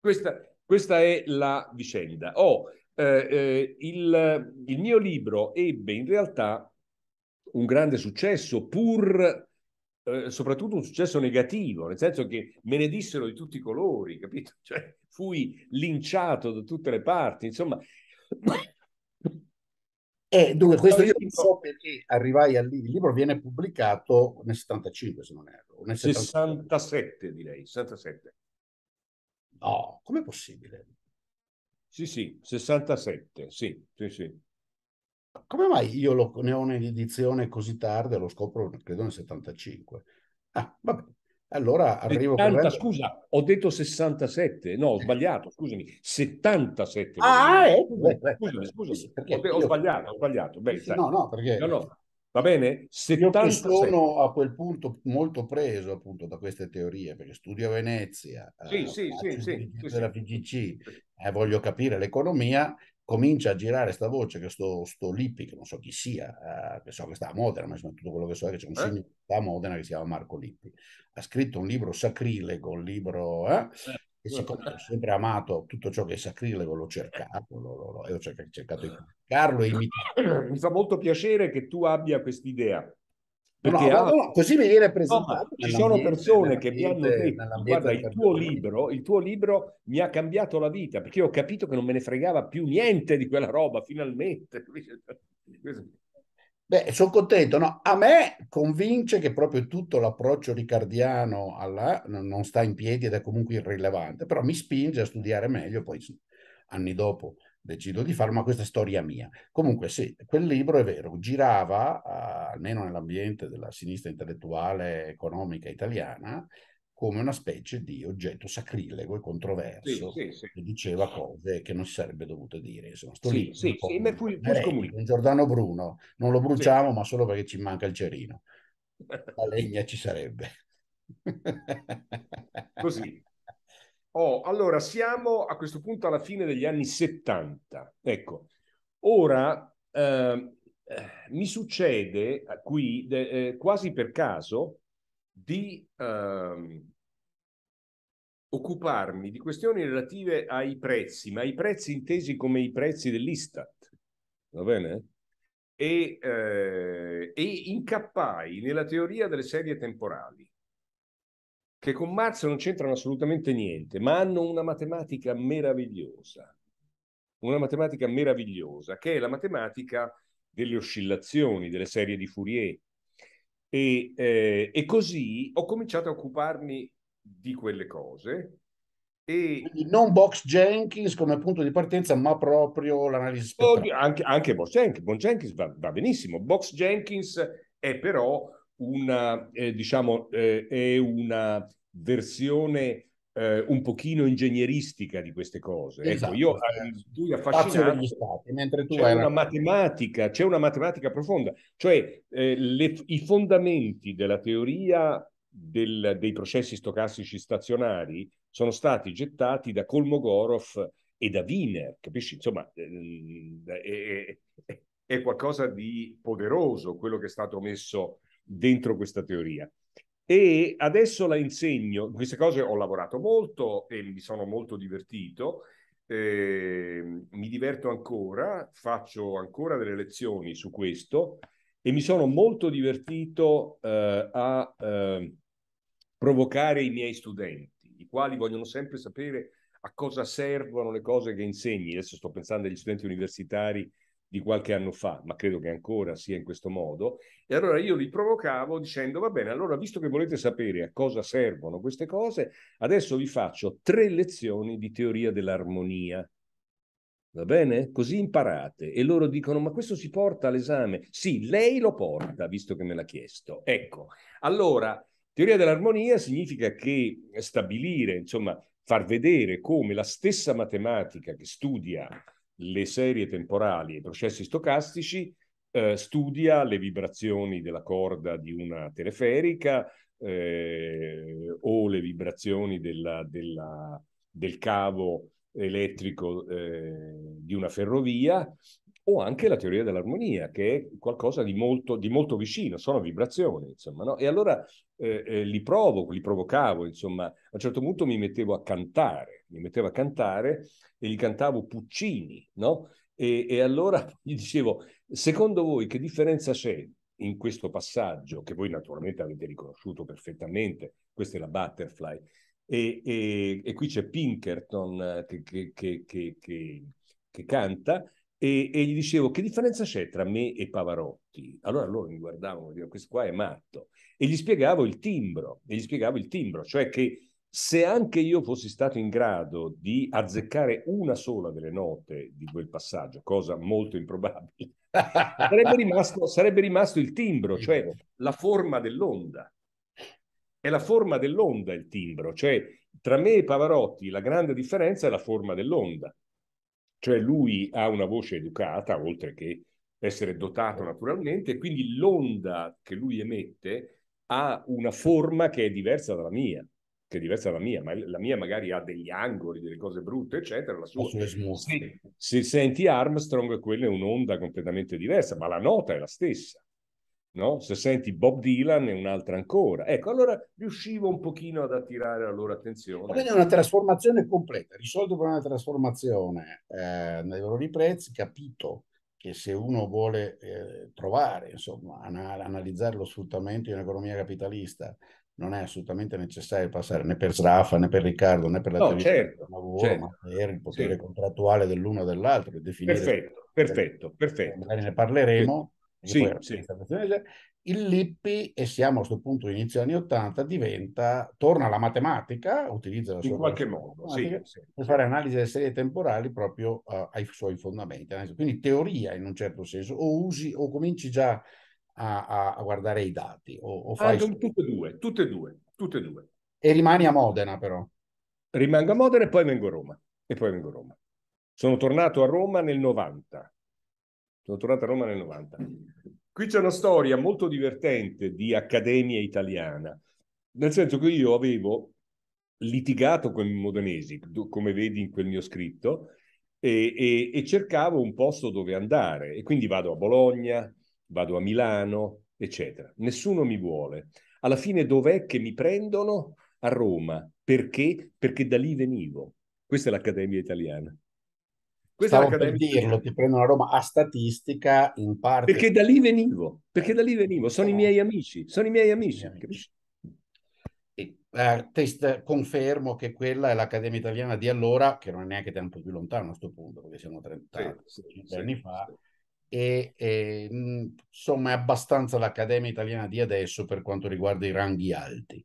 Questa, questa è la vicenda. Oh, eh, eh, il, il mio libro ebbe in realtà un grande successo, pur eh, soprattutto un successo negativo, nel senso che me ne dissero di tutti i colori, capito? Cioè, fui linciato da tutte le parti, insomma. E dunque, questo io non so perché arrivai al libro. Il libro viene pubblicato nel settantacinque, se non erro. Nel sessantasette, direi, sessantasette. No, com'è possibile? Sì, sì, sessantasette, sì, sì, sì. Come mai io lo, ne ho un'edizione così tardi? Lo scopro, credo, nel settantacinque. Ah, vabbè. Allora arrivo... settanta, scusa, ho detto sessantasette. No, ho sbagliato, scusami. settantasette. Ah, eh, beh, beh, scusami, scusami. Perché ho, io... ho sbagliato, ho sbagliato. Beh, no, no, perché... No, no. Va bene? settantasette. Sono a quel punto molto preso appunto da queste teorie, perché studio a Venezia. Sì, eh, sì, sì, sì, sì. Della P G C. Eh, voglio capire l'economia. Comincia a girare sta voce che sto, sto Lippi, che non so chi sia, eh, che so che sta a Modena, ma soprattutto quello che so è che c'è un eh? signore a Modena che si chiama Marco Lippi. Ha scritto un libro sacrilego, un libro... Eh, e siccome ho sempre amato tutto ciò che è sacrilego, l'ho cercato, lo, lo, lo, e ho cercato di pubblicarlo e imitarlo. Mi fa molto piacere che tu abbia quest'idea, Perché no, no, no, così mi viene presentato. Ci sono persone che mi hanno detto: guarda, il tuo libro, il tuo libro mi ha cambiato la vita, perché io ho capito che non me ne fregava più niente di quella roba, finalmente. Beh, sono contento. No? A me convince che proprio tutto l'approccio ricardiano alla, non sta in piedi ed è comunque irrilevante, però mi spinge a studiare meglio, poi anni dopo decido di farlo, ma questa è storia mia. Comunque sì, quel libro è vero, girava, eh, almeno nell'ambiente della sinistra intellettuale economica italiana, come una specie di oggetto sacrilego e controverso, sì, sì, sì, che diceva cose che non si sarebbe dovute dire. Insomma, sto sì, lì, sì, sì, un, fu, fu un Giordano Bruno, non lo bruciamo, sì, ma solo perché ci manca il cerino. La legna ci sarebbe. Così. Oh, allora, siamo a questo punto alla fine degli anni settanta. Ecco, ora eh, mi succede qui, eh, quasi per caso, di eh, occuparmi di questioni relative ai prezzi, ma ai prezzi intesi come i prezzi dell'Istat, va bene? E, eh, e incappai nella teoria delle serie temporali, che con Marx non c'entrano assolutamente niente, ma hanno una matematica meravigliosa, una matematica meravigliosa, che è la matematica delle oscillazioni, delle serie di Fourier. E, eh, e così ho cominciato a occuparmi di quelle cose. E... Quindi non Box Jenkins come punto di partenza, ma proprio l'analisi spettrale. Anche, anche Box Jenkins, Box Jenkins va, va benissimo. Box Jenkins è però una, eh, diciamo, eh, è una versione eh, un pochino ingegneristica di queste cose. Esatto. Ecco, io tu affascinato degli stati, mentre tu c'è una matematica, c'è una matematica profonda, cioè eh, le, i fondamenti della teoria del, dei processi stocastici stazionari sono stati gettati da Kolmogorov e da Wiener, capisci? Insomma, eh, eh, eh, è qualcosa di poderoso quello che è stato messo dentro questa teoria. E adesso la insegno, queste cose ho lavorato molto e mi sono molto divertito, eh, mi diverto ancora, faccio ancora delle lezioni su questo e mi sono molto divertito eh, a eh, provocare i miei studenti, i quali vogliono sempre sapere a cosa servono le cose che insegni. Adesso sto pensando agli studenti universitari di qualche anno fa, ma credo che ancora sia in questo modo, e allora io li provocavo dicendo: va bene, allora visto che volete sapere a cosa servono queste cose, adesso vi faccio tre lezioni di teoria dell'armonia, va bene? Così imparate. E loro dicono: ma questo si porta all'esame? Sì, lei lo porta, visto che me l'ha chiesto. Ecco, allora, teoria dell'armonia significa che stabilire, insomma, far vedere come la stessa matematica che studia le serie temporali e i processi stocastici eh, studia le vibrazioni della corda di una teleferica eh, o le vibrazioni della, della, del cavo elettrico eh, di una ferrovia, o anche la teoria dell'armonia, che è qualcosa di molto, di molto vicino, sono vibrazioni, insomma, no? E allora eh, eh, li provo, li provocavo, insomma. A un certo punto mi mettevo a cantare, mi mettevo a cantare e gli cantavo Puccini, no? E, e allora gli dicevo: secondo voi che differenza c'è in questo passaggio, che voi naturalmente avete riconosciuto perfettamente, questa è la Butterfly, e, e, e qui c'è Pinkerton che, che, che, che, che, che canta, E, e gli dicevo: che differenza c'è tra me e Pavarotti? Allora loro mi guardavano e dicevano: questo qua è matto. E gli spiegavo il timbro, e gli spiegavo il timbro, cioè che se anche io fossi stato in grado di azzeccare una sola delle note di quel passaggio, cosa molto improbabile, sarebbe rimasto, sarebbe rimasto il timbro, cioè la forma dell'onda. È la forma dell'onda il timbro, cioè tra me e Pavarotti la grande differenza è la forma dell'onda. Cioè lui ha una voce educata, oltre che essere dotato naturalmente, quindi l'onda che lui emette ha una forma che è diversa dalla mia, che è diversa dalla mia, ma la mia magari ha degli angoli, delle cose brutte, eccetera, la sua. Se, se senti Armstrong, quella è un'onda completamente diversa, ma la nota è la stessa, no? Se senti Bob Dylan è un'altra ancora. Ecco, allora riuscivo un pochino ad attirare la loro attenzione. Quindi è una trasformazione completa, risolto per una trasformazione eh, nei valori prezzi, capito che se uno vuole eh, trovare, insomma, anal- analizzare lo sfruttamento in un'economia capitalista, non è assolutamente necessario passare né per Sraffa, né per Riccardo, né per la no, certo, lavoro, certo. ma per il potere sì. contrattuale dell'uno o dell'altro. Definire perfetto, per... perfetto, perfetto. Magari ne parleremo. Sì, sì. Il Lippi, e siamo a questo punto inizio anni ottanta, diventa, torna alla matematica, utilizza la sua in qualche modo sì, sì. per fare analisi delle serie temporali proprio uh, ai suoi fondamenti. Quindi teoria in un certo senso, o usi o cominci già A, a guardare i dati o, o fai... ah, tutte e due, tutte e due, tutte e due. E rimani a Modena, però? Rimango a Modena e poi vengo a Roma e poi vengo a Roma. Sono tornato a Roma nel novanta. Sono tornato a Roma nel novanta. Qui c'è una storia molto divertente di Accademia Italiana, nel senso che io avevo litigato con i modenesi, come vedi in quel mio scritto, e, e, e cercavo un posto dove andare, e quindi vado a Bologna, vado a Milano, eccetera. Nessuno mi vuole. Alla fine dov'è che mi prendono? A Roma. Perché? Perché da lì venivo. Questa è l'Accademia Italiana. Questa Stavo è l'Accademia per dirlo, italiana. Ti prendono a Roma a statistica in parte. Perché da lì venivo. Perché da lì venivo. Sono no. i miei amici. Sono i miei amici. Capisci? Eh, test, confermo che quella è l'Accademia Italiana di allora, che non è neanche tanto più lontano a questo punto, perché siamo trenta sì, sì, sì, anni sì, fa. Sì. E, e insomma è abbastanza l'Accademia Italiana di adesso per quanto riguarda i ranghi alti.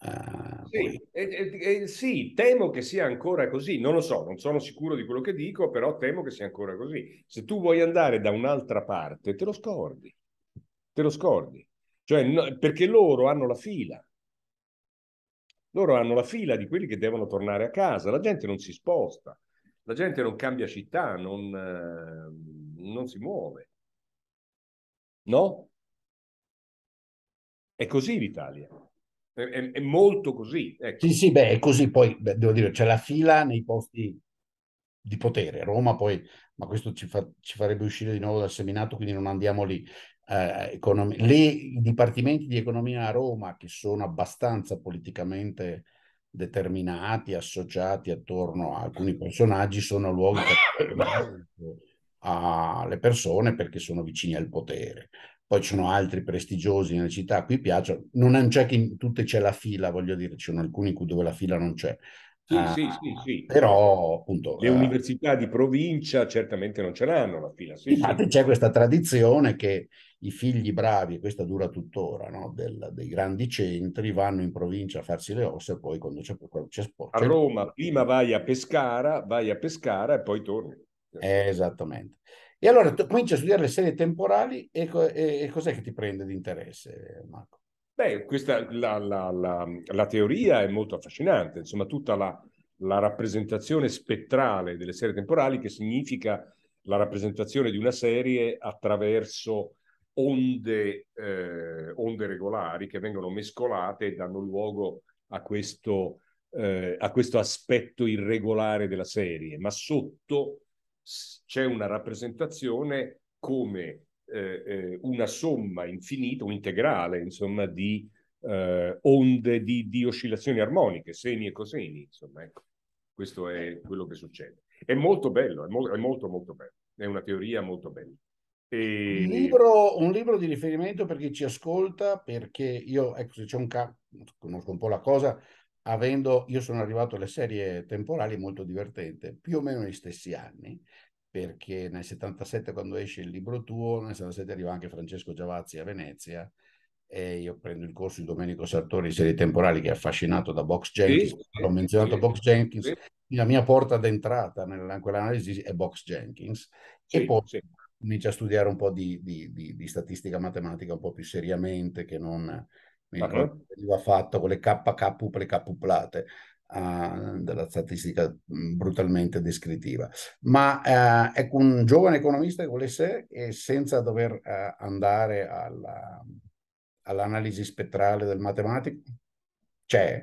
Uh, sì, eh, eh, sì, temo che sia ancora così, non lo so, non sono sicuro di quello che dico, però temo che sia ancora così. Se tu vuoi andare da un'altra parte, te lo scordi, te lo scordi, cioè, no, perché loro hanno la fila, loro hanno la fila di quelli che devono tornare a casa, la gente non si sposta, la gente non cambia città, non... Eh, non si muove, no? È così l'Italia, è, è, è molto così. Ecco. Sì, sì, beh, è così. Poi beh, devo dire, c'è la fila nei posti di potere. Roma poi, ma questo ci, fa, ci farebbe uscire di nuovo dal seminato, quindi non andiamo lì. Eh, econom- le, I dipartimenti di economia a Roma, che sono abbastanza politicamente determinati, associati attorno a alcuni personaggi, sono luoghi alle persone perché sono vicini al potere. Poi ci sono altri prestigiosi nelle città, qui piacciono, non c'è che in tutte c'è la fila, voglio dire, ci sono alcuni dove la fila non c'è. Sì, uh, sì, sì, sì. Però appunto le uh, università di provincia certamente non ce l'hanno la fila. Sì, infatti sì. C'è questa tradizione che i figli bravi, e questa dura tuttora, no? Del, dei grandi centri, vanno in provincia a farsi le ossa e poi quando c'è, quando c'è sport. A Roma prima vai a Pescara, vai a Pescara e poi torni. Eh, esattamente. E allora tu cominci a studiare le serie temporali e, co- e cos'è che ti prende di interesse, Marco? Beh, questa, la, la, la, la teoria è molto affascinante, insomma tutta la, la rappresentazione spettrale delle serie temporali, che significa la rappresentazione di una serie attraverso onde, eh, onde regolari che vengono mescolate e danno luogo a questo, eh, a questo aspetto irregolare della serie, ma sotto c'è una rappresentazione come eh, eh, una somma infinita, un integrale, insomma, di eh, onde, di, di oscillazioni armoniche, seni e coseni, insomma, ecco. Questo è quello che succede. È molto bello, è, mo- è molto molto bello, è una teoria molto bella. E... Un, libro, un libro di riferimento per chi ci ascolta, perché io, ecco, se c'è un caso, conosco un po' la cosa, avendo, io sono arrivato alle serie temporali molto divertente, più o meno negli stessi anni, perché nel settantasette quando esce il libro tuo, nel settantasette arriva anche Francesco Giavazzi a Venezia e io prendo il corso di Domenico Sartori di serie temporali, che è affascinato da Box Jenkins, sì, l'ho menzionato sì, Box Jenkins, sì. La mia porta d'entrata nella, in quell'analisi è Box Jenkins sì, e poi sì. Inizio a studiare un po' di, di, di, di statistica matematica un po' più seriamente che non... veniva fatto con le K K per le cappuplate uh, della statistica brutalmente descrittiva, ma uh, è un giovane economista che volesse, e senza dover uh, andare alla, all'analisi spettrale del matematico c'è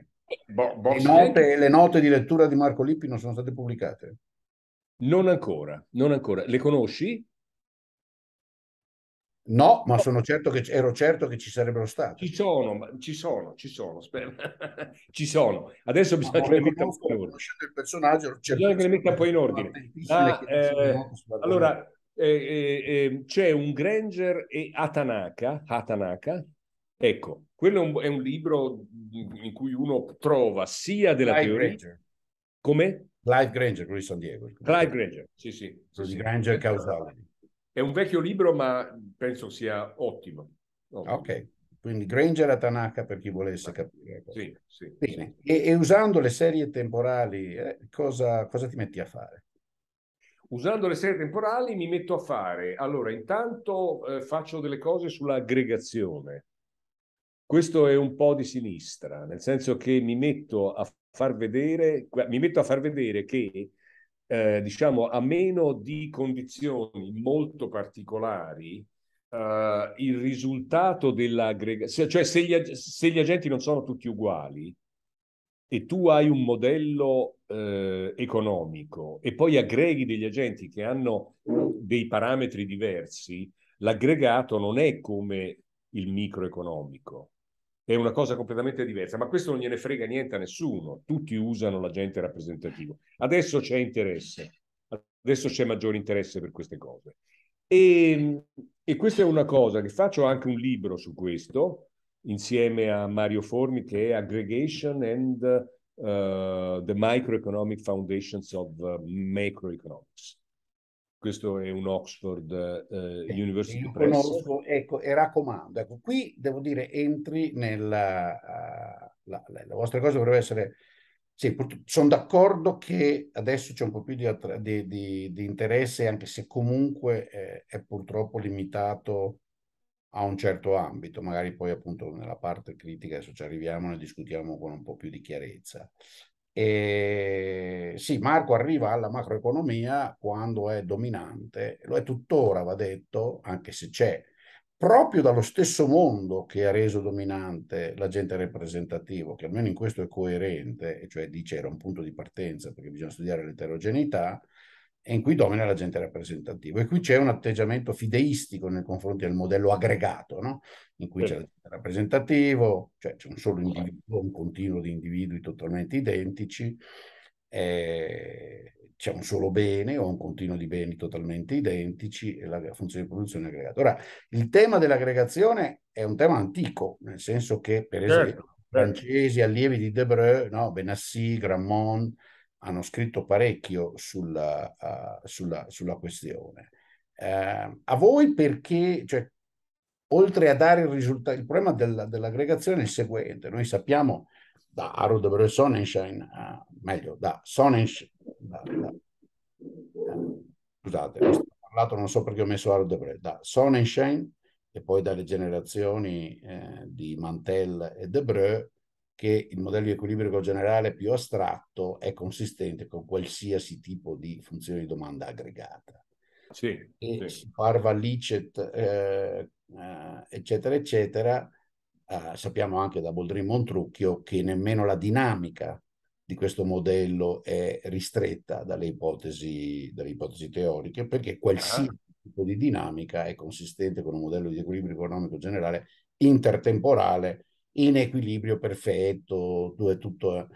bo- bo- le, note, le note di lettura di Marco Lippi non sono state pubblicate? non ancora, non ancora. Le conosci? No, ma sono certo che ero certo che ci sarebbero stati. Ci sono, ci sono, ci sono. ci sono. Adesso bisogna che le metta un po' in ordine. Bisogna che le metta un po' in ordine. Ah, eh, allora, eh, eh, c'è un Granger e Hatanaka, Hatanaka, ecco, quello è un, è un libro in cui uno trova sia della Clive teoria... Granger. Come? Clive Granger, quello di San Diego. Clive Granger, sì, sì. Sono sì, Granger sì. Causale. È un vecchio libro, ma penso sia ottimo. ottimo. Ok, quindi Granger a Tanaka per chi volesse capire. Sì, sì. Bene. E, e usando le serie temporali, eh, cosa, cosa ti metti a fare? Usando le serie temporali mi metto a fare... Allora, intanto eh, faccio delle cose sull'aggregazione. Questo è un po' di sinistra, nel senso che mi metto a far vedere, mi metto a far vedere che... Eh, diciamo, a meno di condizioni molto particolari, eh, il risultato dell'aggregazione, cioè se gli, se gli agenti non sono tutti uguali e tu hai un modello eh, economico e poi aggreghi degli agenti che hanno dei parametri diversi, l'aggregato non è come il microeconomico, è una cosa completamente diversa, ma questo non gliene frega niente a nessuno, tutti usano l'agente rappresentativo. Adesso c'è interesse, adesso c'è maggiore interesse per queste cose. E, e questa è una cosa che faccio anche un libro su questo, insieme a Mario Forni, che è Aggregation and uh, the Microeconomic Foundations of uh, Macroeconomics. Questo è un Oxford eh, University Io Press. Conosco, ecco, e raccomando. Ecco, qui devo dire, entri nella... Uh, la, la vostra cosa dovrebbe essere... Sì, sono d'accordo che adesso c'è un po' più di, di, di, di interesse, anche se comunque eh, è purtroppo limitato a un certo ambito. Magari poi appunto nella parte critica, adesso ci arriviamo, ne discutiamo con un po' più di chiarezza. E sì, Marco arriva alla macroeconomia quando è dominante, lo è tuttora, va detto, anche se c'è, proprio dallo stesso mondo che ha reso dominante l'agente rappresentativo, che almeno in questo è coerente, e cioè dice era un punto di partenza perché bisogna studiare l'eterogeneità, e in cui domina l'agente rappresentativo. E qui c'è un atteggiamento fideistico nei confronti del modello aggregato, no? In cui sì. C'è l'agente rappresentativo, cioè c'è un solo individuo, un continuo di individui totalmente identici, eh, c'è un solo bene o un continuo di beni totalmente identici, e la funzione di produzione aggregata. Ora, il tema dell'aggregazione è un tema antico, nel senso che, per esempio, certo. i francesi, allievi di Debreu, no? Benassi, Grammont, hanno scritto parecchio sulla, uh, sulla, sulla questione. Uh, a voi perché, cioè, oltre a dare il risultato, il problema della, dell'aggregazione è il seguente: noi sappiamo da Harold e Sonnenschein, uh, meglio, da Sonnenschein, da, da, uh, scusate, ho parlato, non so perché ho messo Harold, da Sonnenschein e poi dalle generazioni eh, di Mantel e Debreu, che il modello di equilibrio generale più astratto è consistente con qualsiasi tipo di funzione di domanda aggregata. Sì, e sì. Parva, Licet, eh, eh, eccetera, eccetera, eh, sappiamo anche da Boldrin Montrucchio che nemmeno la dinamica di questo modello è ristretta dalle ipotesi, dalle ipotesi teoriche, perché qualsiasi ah. tipo di dinamica è consistente con un modello di equilibrio economico generale intertemporale in equilibrio perfetto, dove tutto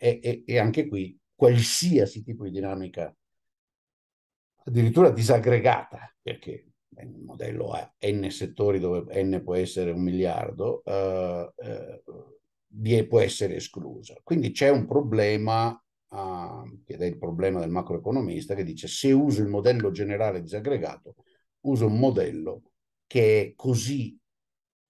eh, e, e anche qui qualsiasi tipo di dinamica addirittura disaggregata, perché il modello ha n settori dove n può essere un miliardo, eh, eh, di può essere esclusa. Quindi c'è un problema, eh, ed è il problema del macroeconomista, che dice: se uso il modello generale disaggregato, uso un modello che è così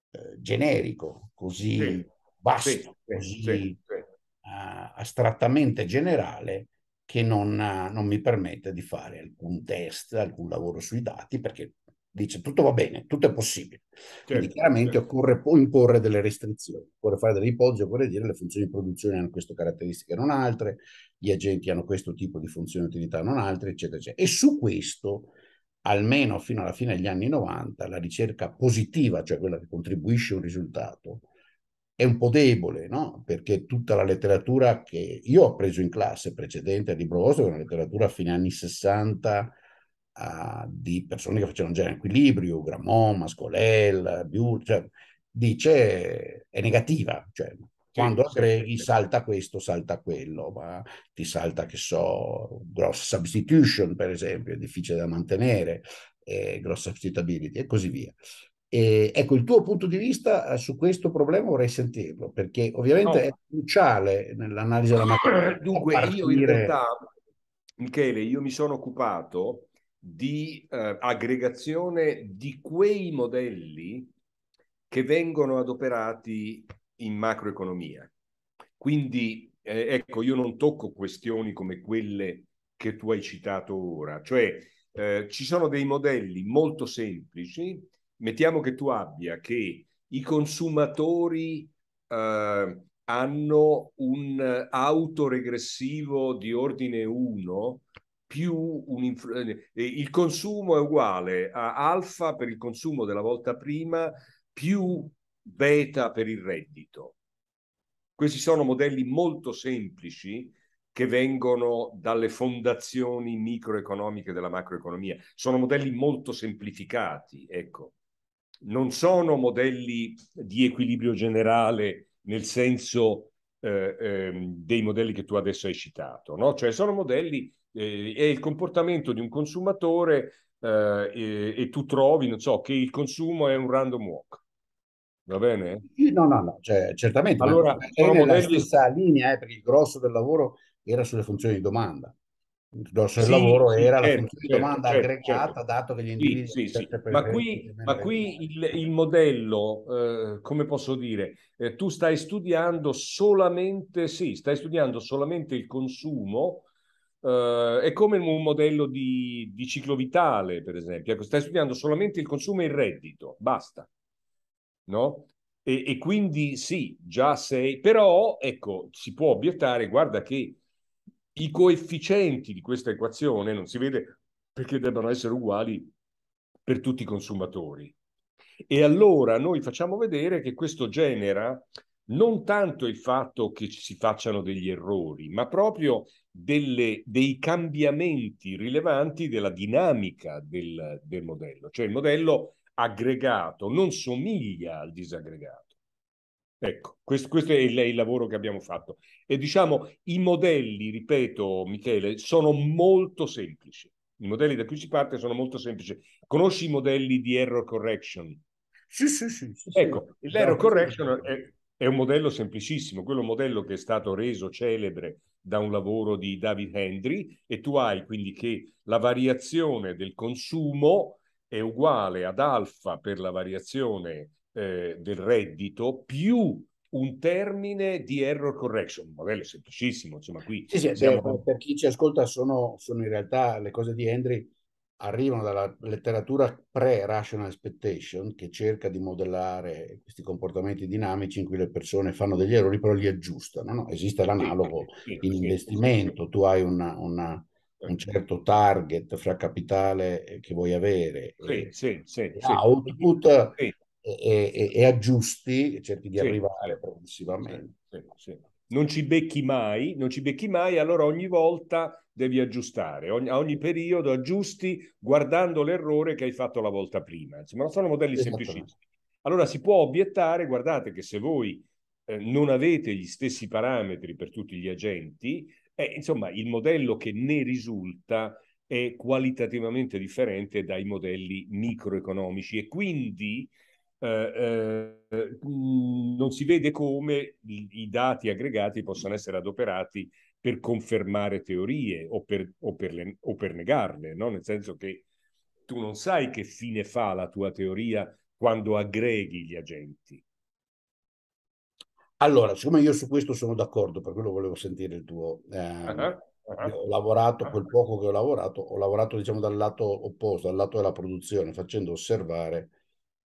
eh, generico, così sì, vasto, sì, così sì, sì. Uh, astrattamente generale, che non, uh, non mi permette di fare alcun test, alcun lavoro sui dati, perché dice tutto va bene, tutto è possibile. Certo, quindi chiaramente certo. occorre imporre delle restrizioni, occorre fare delle ipotesi, occorre dire le funzioni di produzione hanno queste caratteristiche e non altre, gli agenti hanno questo tipo di funzione e utilità e non altre, eccetera, eccetera. E su questo... almeno fino alla fine degli anni novanta, la ricerca positiva, cioè quella che contribuisce a un risultato, è un po' debole, no? Perché tutta la letteratura che io ho preso in classe precedente al libro vostro, che è una letteratura a fine anni sessanta uh, di persone che facevano già equilibrio, Grammont, Mascolel, Biur, cioè, dice è negativa, cioè Quando aggreghi salta questo, salta quello, ma ti salta, che so, gross substitution, per esempio, è difficile da mantenere, eh, gross substitutability e così via. E, ecco, il tuo punto di vista su questo problema vorrei sentirlo, perché ovviamente no. è cruciale nell'analisi della materia. Dunque, partire... io in realtà, Michele, io mi sono occupato di eh, aggregazione di quei modelli che vengono adoperati in macroeconomia. Quindi eh, ecco, io non tocco questioni come quelle che tu hai citato ora, cioè eh, ci sono dei modelli molto semplici. Mettiamo che tu abbia che i consumatori eh, hanno un autoregressivo di ordine uno più un eh, il consumo è uguale a alfa per il consumo della volta prima più beta per il reddito. Questi sono modelli molto semplici che vengono dalle fondazioni microeconomiche della macroeconomia. Sono modelli molto semplificati, ecco. Non sono modelli di equilibrio generale nel senso eh, eh, dei modelli che tu adesso hai citato, no? Cioè sono modelli, eh, è il comportamento di un consumatore eh, e, e tu trovi, non so, che il consumo è un random walk. Va bene? No, no, no, cioè, certamente. Allora, è nella modelli... stessa linea, eh, perché il grosso del lavoro era sulle funzioni di domanda. Il grosso sì, del lavoro sì, era certo, la funzione certo, di domanda certo, aggregata, certo. dato che gli individui... Sì, sì, sì. Ma qui, ma qui il, il modello, eh, come posso dire, eh, tu stai studiando solamente, sì, stai studiando solamente il consumo, eh, è come un modello di, di ciclo vitale, per esempio. Ecco, stai studiando solamente il consumo e il reddito, basta. No? E, e quindi sì, già sei, però ecco, si può obiettare, guarda che i coefficienti di questa equazione non si vede perché debbano essere uguali per tutti i consumatori. E allora noi facciamo vedere che questo genera non tanto il fatto che si facciano degli errori, ma proprio delle, dei cambiamenti rilevanti della dinamica del, del modello. Cioè il modello aggregato non somiglia al disaggregato. Ecco, questo, questo è il, il lavoro che abbiamo fatto. E diciamo, i modelli, ripeto Michele, sono molto semplici. I modelli da cui si parte sono molto semplici. Conosci i modelli di error correction? Sì, sì, sì. sì ecco, sì. l'error correction è, è un modello semplicissimo, quello modello che è stato reso celebre da un lavoro di David Hendry, e tu hai quindi che la variazione del consumo è uguale ad alfa per la variazione eh, del reddito più un termine di error correction, un modello semplicissimo, insomma qui... Sì, sì, siamo... per, per chi ci ascolta sono, sono in realtà le cose di Hendry arrivano dalla letteratura pre-rational expectation che cerca di modellare questi comportamenti dinamici in cui le persone fanno degli errori però li aggiustano, no? Esiste l'analogo sì, sì, in sì, investimento, sì. Tu hai una... una un certo target fra capitale che vuoi avere sì, e sì, sì, output sì. E, e, e aggiusti cerchi di sì. arrivare progressivamente sì, sì, sì. non ci becchi mai non ci becchi mai allora ogni volta devi aggiustare ogni, a ogni periodo aggiusti guardando l'errore che hai fatto la volta prima. Insomma, sono modelli semplicissimi. Allora si può obiettare, guardate che se voi eh, non avete gli stessi parametri per tutti gli agenti, Eh, insomma, il modello che ne risulta è qualitativamente differente dai modelli microeconomici e quindi eh, eh, non si vede come i, i dati aggregati possano essere adoperati per confermare teorie o per, o per, le, o per negarle, no? Nel senso che tu non sai che fine fa la tua teoria quando aggreghi gli agenti. Allora, siccome io su questo sono d'accordo, per quello volevo sentire il tuo... Ehm, uh-huh. Uh-huh. Ho lavorato, quel poco che ho lavorato, ho lavorato diciamo dal lato opposto, dal lato della produzione, facendo osservare,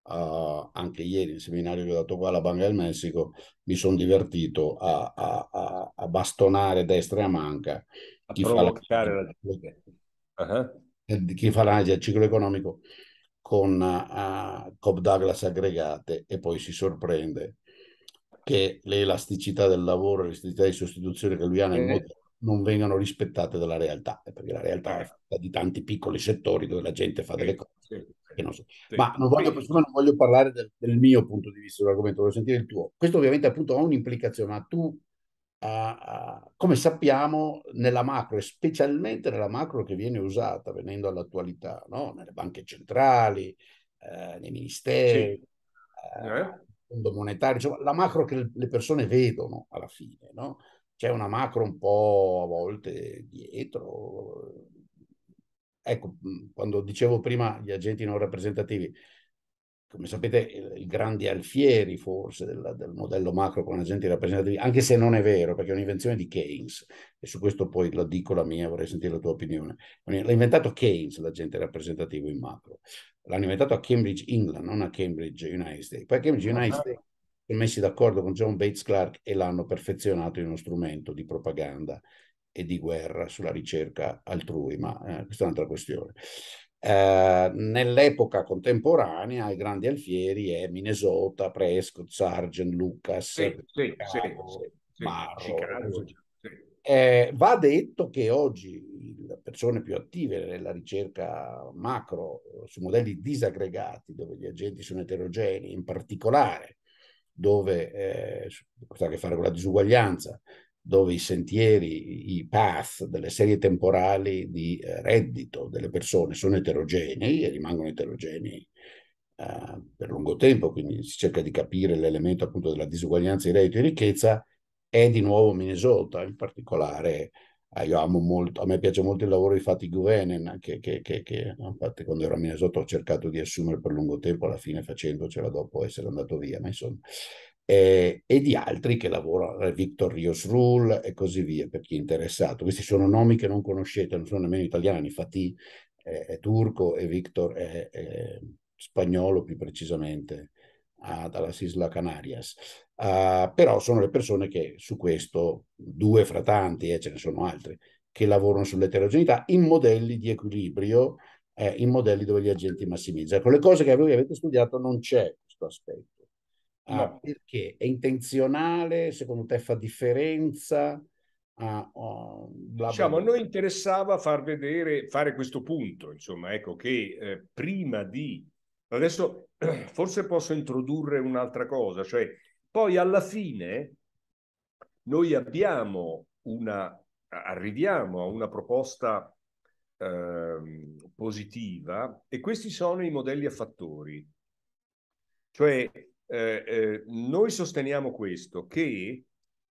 uh, anche ieri in seminario che ho dato qua alla Banca del Messico, mi sono divertito a, a, a, a bastonare destra e a manca a chi, fa la... La... Uh-huh. chi fa l'analisi del ciclo economico con uh, Cobb Douglas aggregate e poi si sorprende che l'elasticità del lavoro, l'elasticità di sostituzione che lui ha nel eh. modello non vengano rispettate dalla realtà, perché la realtà è fatta di tanti piccoli settori dove la gente fa delle cose che non so. Ma non voglio, non voglio parlare del, del mio punto di vista dell'argomento, voglio sentire il tuo. Questo ovviamente appunto ha un'implicazione, ma tu Uh, come sappiamo nella macro, e specialmente nella macro che viene usata, venendo all'attualità, no? Nelle banche centrali, uh, nei ministeri, sì. eh. uh, fondo monetario, cioè, la macro che le persone vedono alla fine, no? C'è una macro un po' a volte dietro. Ecco, quando dicevo prima gli agenti non rappresentativi, come sapete, i grandi alfieri forse del, del modello macro con agenti rappresentativi, anche se non è vero, perché è un'invenzione di Keynes, e su questo poi la dico la mia, vorrei sentire la tua opinione. L'ha inventato Keynes, l'agente rappresentativo in macro. L'hanno inventato a Cambridge, England, non a Cambridge, United States. Poi a Cambridge, United States, sono messi d'accordo con John Bates Clark e l'hanno perfezionato in uno strumento di propaganda e di guerra sulla ricerca altrui, ma eh, questa è un'altra questione. Uh, nell'epoca contemporanea i grandi alfieri è Minnesota, Prescott, Sargent, Lucas, sì, Chicago, sì, sì, Marro, Chicago. Sì. Eh, va detto che oggi le persone più attive nella ricerca macro su modelli disaggregati, dove gli agenti sono eterogenei, in particolare dove eh, cosa ha a che fare con la disuguaglianza, dove i sentieri, i path delle serie temporali di reddito delle persone sono eterogenei e rimangono eterogenei eh, per lungo tempo, quindi si cerca di capire l'elemento appunto della disuguaglianza di reddito e ricchezza, è di nuovo Minnesota in particolare. Ah, io amo molto, a me piace molto il lavoro di Fatih Guvenen, che, che, che, che infatti quando ero a Minnesota ho cercato di assumere per lungo tempo, alla fine facendocela dopo essere andato via, ma insomma... E, e di altri che lavorano, Victor Rios Rule e così via, per chi è interessato. Questi sono nomi che non conoscete, non sono nemmeno italiani. Fatih è, è turco e Victor è, è spagnolo, più precisamente ah, dalla Isla Canarias. Ah, però sono le persone che su questo, due fra tanti, e eh, ce ne sono altri, che lavorano sull'eterogeneità in modelli di equilibrio, eh, in modelli dove gli agenti massimizzano. Con le cose che voi avete studiato non c'è questo aspetto. Ah, no. Perché? È intenzionale? Secondo te fa differenza? Ah, oh, bla bla. Diciamo, a noi interessava far vedere, fare questo punto, insomma, ecco che eh, prima di... Adesso forse posso introdurre un'altra cosa, cioè poi alla fine noi abbiamo una... arriviamo a una proposta eh, positiva, e questi sono i modelli a fattori. Cioè... Eh, eh, noi sosteniamo questo, che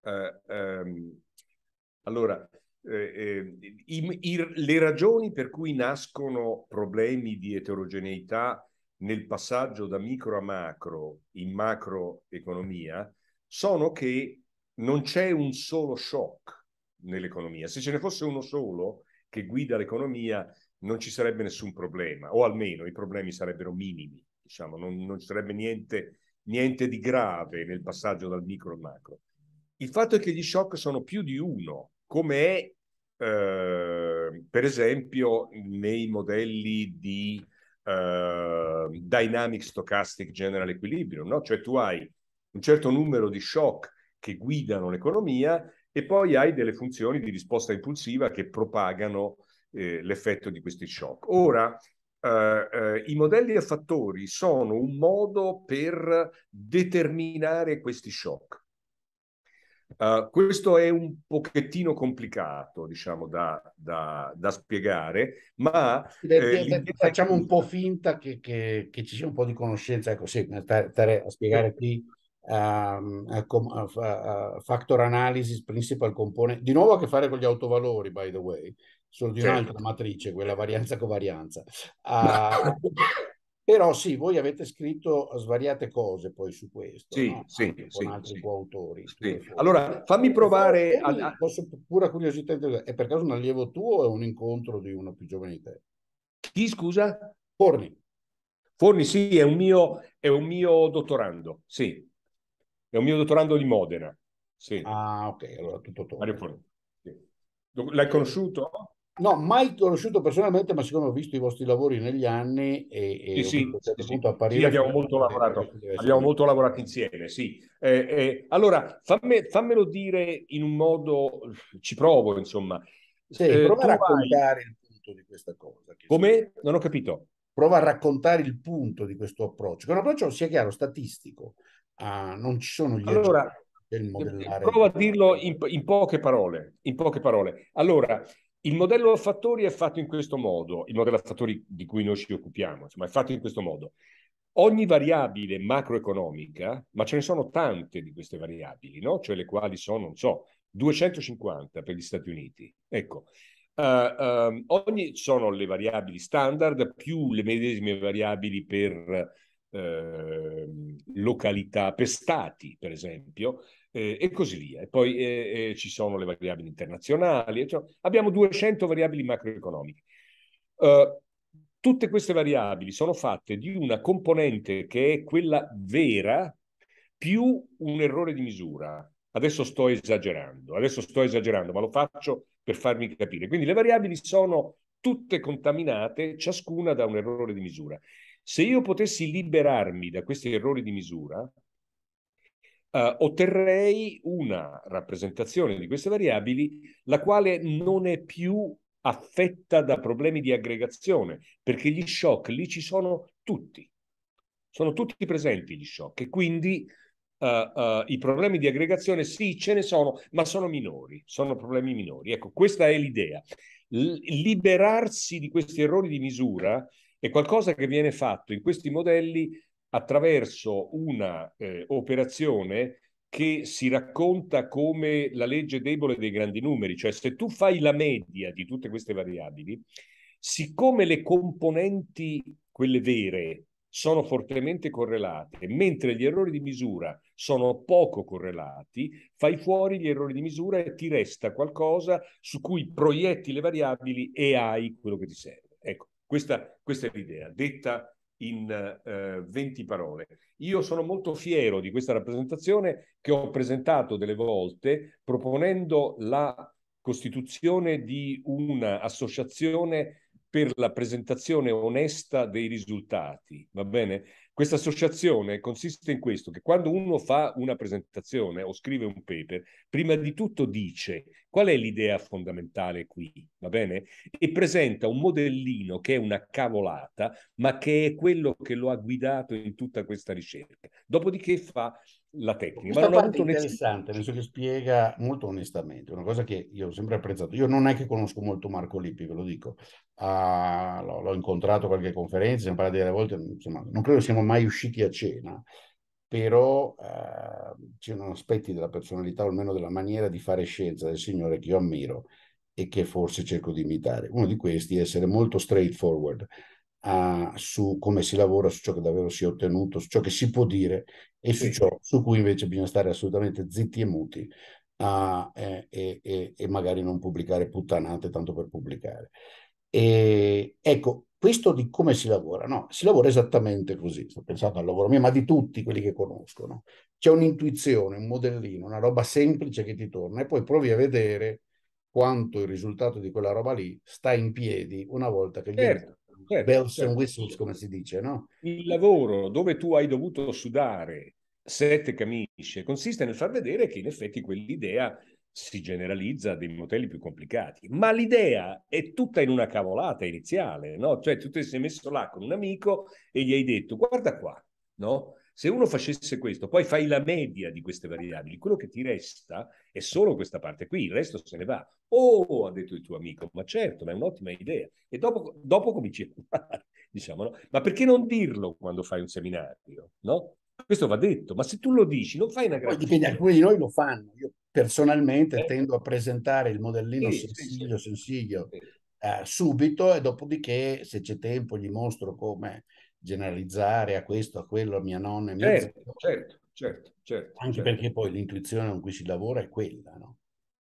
eh, ehm, allora, eh, eh, i, i, le ragioni per cui nascono problemi di eterogeneità nel passaggio da micro a macro in macroeconomia sono che non c'è un solo shock nell'economia. Se ce ne fosse uno solo che guida l'economia non ci sarebbe nessun problema, o almeno i problemi sarebbero minimi, diciamo, non, non ci sarebbe niente... niente di grave nel passaggio dal micro al macro. Il fatto è che gli shock sono più di uno, come è eh, per esempio nei modelli di eh, Dynamic Stochastic General Equilibrium, no? Cioè tu hai un certo numero di shock che guidano l'economia e poi hai delle funzioni di risposta impulsiva che propagano eh, l'effetto di questi shock. Ora, Uh, uh, i modelli a fattori sono un modo per determinare questi shock. Uh, questo è un pochettino complicato, diciamo, da, da, da spiegare, ma... Eh, eh, facciamo un po' finta che, che, che ci sia un po' di conoscenza, ecco, sì, stare a spiegare qui um, uh, factor analysis, principal component, di nuovo a che fare con gli autovalori, by the way, solo di certo. Un'altra matrice, quella varianza-covarianza. Uh, però sì, voi avete scritto svariate cose poi su questo, sì, no? Sì, con sì, altri sì. coautori. Sì. Allora, fammi provare... A... Posso, pura curiosità, è per caso un allievo tuo o è un incontro di uno più giovane di te? Chi, scusa? Forni. Forni, sì, è un mio, è un mio dottorando, sì. È un mio dottorando di Modena, sì. Ah, ok, allora tutto torna. Mario Forni. L'hai conosciuto? No, mai conosciuto personalmente, ma siccome ho visto i vostri lavori negli anni e, e sì, sì, certo sì, apparire, sì, abbiamo molto lavorato, abbiamo molto lavorato insieme, sì. Eh, eh, allora, famme, fammelo dire in un modo, ci provo, insomma. Sì, eh, prova a raccontare vai... il punto di questa cosa. Come? Non ho capito. Prova a raccontare il punto di questo approccio, che è un approccio, sia chiaro, statistico. Ah, non ci sono gli allora, del modellare. Provo a dirlo in, in poche parole, in poche parole. Allora, il modello a fattori è fatto in questo modo, il modello a fattori di cui noi ci occupiamo, insomma, è fatto in questo modo. Ogni variabile macroeconomica, ma ce ne sono tante di queste variabili, no? Cioè le quali sono, non so, duecentocinquanta per gli Stati Uniti. Ecco, uh, um, ogni sono le variabili standard più le medesime variabili per uh, località, per stati, per esempio. Eh, e così via, e poi eh, eh, ci sono le variabili internazionali, cioè, abbiamo duecento variabili macroeconomiche. Uh, tutte queste variabili sono fatte di una componente che è quella vera più un errore di misura. Adesso sto esagerando, adesso sto esagerando, ma lo faccio per farmi capire. Quindi le variabili sono tutte contaminate, ciascuna da un errore di misura. Se io potessi liberarmi da questi errori di misura, Uh, otterrei una rappresentazione di queste variabili la quale non è più affetta da problemi di aggregazione, perché gli shock lì ci sono tutti, sono tutti presenti gli shock, e quindi uh, uh, i problemi di aggregazione sì, ce ne sono, ma sono minori, sono problemi minori. Ecco, questa è l'idea. Liberarsi di questi errori di misura è qualcosa che viene fatto in questi modelli attraverso una eh, operazione che si racconta come la legge debole dei grandi numeri, cioè se tu fai la media di tutte queste variabili, siccome le componenti, quelle vere, sono fortemente correlate, mentre gli errori di misura sono poco correlati, fai fuori gli errori di misura e ti resta qualcosa su cui proietti le variabili e hai quello che ti serve. Ecco, questa, questa è l'idea, detta in eh, venti parole. Io sono molto fiero di questa rappresentazione che ho presentato delle volte proponendo la costituzione di un'associazione per la presentazione onesta dei risultati, va bene? Questa associazione consiste in questo, che quando uno fa una presentazione o scrive un paper, prima di tutto dice qual è l'idea fondamentale qui, va bene? E presenta un modellino che è una cavolata, ma che è quello che lo ha guidato in tutta questa ricerca. Dopodiché fa la tecnica. Questa parte è interessante, penso che spiega molto onestamente, una cosa che io ho sempre apprezzato. Io non è che conosco molto Marco Lippi, ve lo dico. Uh, l'ho incontrato a qualche conferenza, siamo parlati delle volte, insomma, non credo siamo mai usciti a cena, però uh, ci sono aspetti della personalità, o almeno della maniera di fare scienza del signore, che io ammiro e che forse cerco di imitare. Uno di questi è essere molto straightforward uh, su come si lavora, su ciò che davvero si è ottenuto, su ciò che si può dire e su ciò su cui invece bisogna stare assolutamente zitti e muti uh, e, e, e magari non pubblicare puttanate tanto per pubblicare. E, ecco, questo di come si lavora, no? Si lavora esattamente così, sto pensando al lavoro mio, ma di tutti quelli che conoscono. C'è un'intuizione, un modellino, una roba semplice che ti torna e poi provi a vedere quanto il risultato di quella roba lì sta in piedi una volta che gli certo, certo, bells certo. and whistles, come si dice, no? Il lavoro dove tu hai dovuto sudare sette camicie consiste nel far vedere che in effetti quell'idea si generalizza dei modelli più complicati, ma l'idea è tutta in una cavolata iniziale, no? Cioè tu ti sei messo là con un amico e gli hai detto guarda qua, no? Se uno facesse questo, poi fai la media di queste variabili, quello che ti resta è solo questa parte qui, il resto se ne va. Oh, ha detto il tuo amico, ma certo, ma è un'ottima idea. E dopo, dopo cominci a fare, diciamo, no? Ma perché non dirlo quando fai un seminario, no? Questo va detto, ma se tu lo dici non fai una grande... Poi dipende, alcuni di noi lo fanno, io personalmente eh. tendo a presentare il modellino eh, sensiglio sì, sensiglio sì. Eh, subito e dopodiché se c'è tempo gli mostro come generalizzare a questo, a quello, a mia nonna e mia certo, zia. Certo, certo, certo. Anche certo. Perché poi l'intuizione con cui si lavora è quella, no?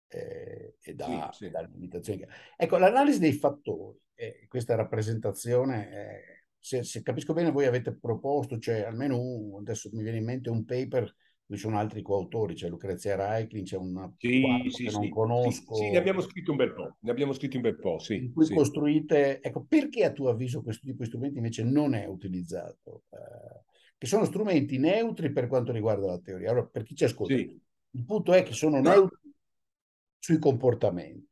Eh, e da, sì, sì. da limitazioni. Ecco, l'analisi dei fattori, eh, questa rappresentazione... Eh, Se, se capisco bene voi avete proposto, cioè almeno un, adesso mi viene in mente un paper Ci sono altri coautori, c'è Lucrezia Raichlin, c'è un sì, sì, che sì, non conosco. Sì, sì, ne abbiamo scritto un bel po', ne abbiamo scritti un bel po', sì. In cui sì. costruite, ecco, perché a tuo avviso questo tipo di strumenti invece non è utilizzato? Eh, che sono strumenti neutri per quanto riguarda la teoria. Allora, per chi ci ascolta, sì. il punto è che sono no. neutri sui comportamenti.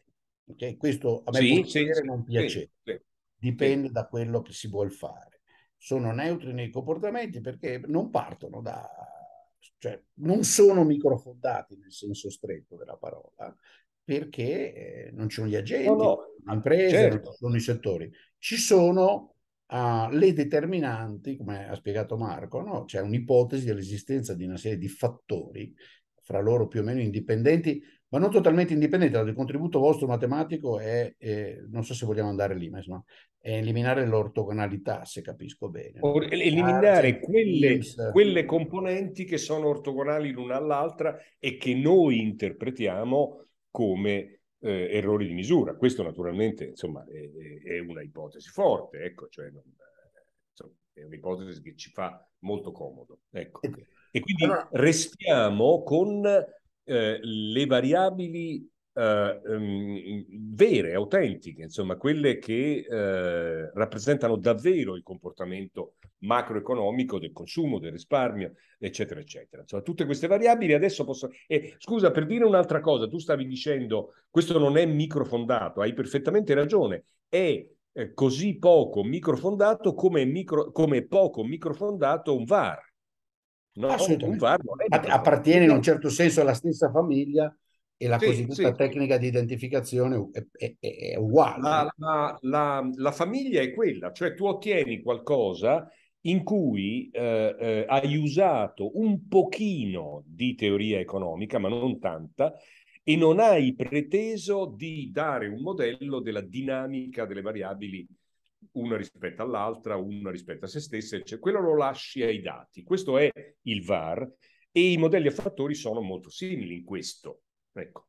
Okay? Questo a me sì, può piacere sì, non piacere, sì, sì. dipende sì. da quello che si vuol fare. Sono neutri nei comportamenti perché non partono da... Cioè, non sono microfondati nel senso stretto della parola, perché eh, non ci sono gli agenti, no, no, le imprese, certo. non sono i settori. Ci sono uh, le determinanti, come ha spiegato Marco, no? C'è un'ipotesi dell'esistenza di una serie di fattori, fra loro più o meno indipendenti, ma non totalmente indipendenti. Il contributo vostro matematico è, eh, non so se vogliamo andare lì, ma insomma, è eliminare l'ortogonalità, se capisco bene. Or- eliminare quelle, quelle componenti che sono ortogonali l'una all'altra e che noi interpretiamo come eh, errori di misura. Questo naturalmente insomma, è, è una ipotesi forte, ecco, cioè non, insomma, è un'ipotesi che ci fa molto comodo. Ecco. Okay. E quindi restiamo con eh, le variabili eh, um, vere, autentiche, insomma, quelle che eh, rappresentano davvero il comportamento macroeconomico del consumo, del risparmio, eccetera, eccetera. Insomma, tutte queste variabili adesso possono... Eh, scusa, per dire un'altra cosa, tu stavi dicendo questo non è microfondato, hai perfettamente ragione, è eh, così poco microfondato come, micro, come poco microfondato un V A R. No, assolutamente. V A R appartiene in un certo senso alla stessa famiglia e la sì, cosiddetta sì. tecnica di identificazione è, è, è uguale. La, la, la, la famiglia è quella, cioè tu ottieni qualcosa in cui eh, eh, hai usato un pochino di teoria economica, ma non tanta, e non hai preteso di dare un modello della dinamica delle variabili una rispetto all'altra, una rispetto a se stessa, cioè, quello lo lasci ai dati. Questo è il V A R e i modelli a fattori sono molto simili in questo. Ecco.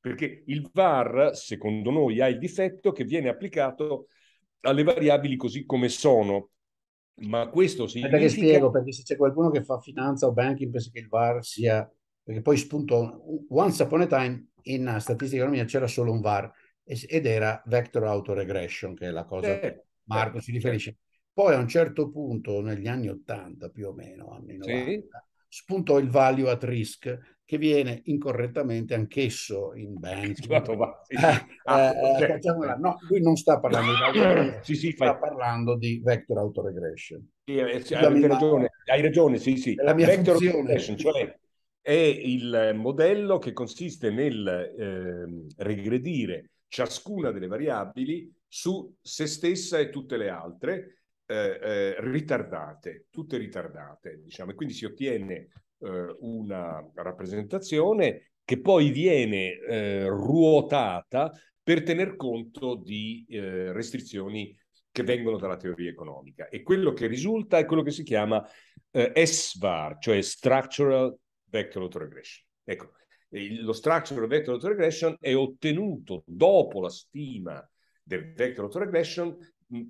Perché il V A R, secondo noi, ha il difetto che viene applicato alle variabili così come sono. Ma questo significa... Perché spiego, perché se c'è qualcuno che fa finanza o banking pensa che il V A R sia... Perché poi spunto, once upon a time in statistica economica c'era solo un V A R. Ed era vector autoregression, che è la cosa eh, che Marco eh, si riferisce. Eh. Poi a un certo punto, negli anni ottanta più o meno, anni novanta, sì. spuntò il value at risk, che viene incorrettamente anch'esso in banking. No, lui non sta parlando di value at risk, sì, sì, sta fai... parlando di vector autoregression. Sì, eh, sì, hai, mia... ragione, hai ragione, sì, sì. La mia vector autoregression, cioè è il modello che consiste nel eh, regredire ciascuna delle variabili su se stessa e tutte le altre eh, eh, ritardate, tutte ritardate, diciamo, e quindi si ottiene eh, una rappresentazione che poi viene eh, ruotata per tener conto di eh, restrizioni che vengono dalla teoria economica. E quello che risulta è quello che si chiama eh, S V A R, cioè Structural Vector Autoregression. Ecco. Lo structural vector autoregression è ottenuto dopo la stima del vector autoregression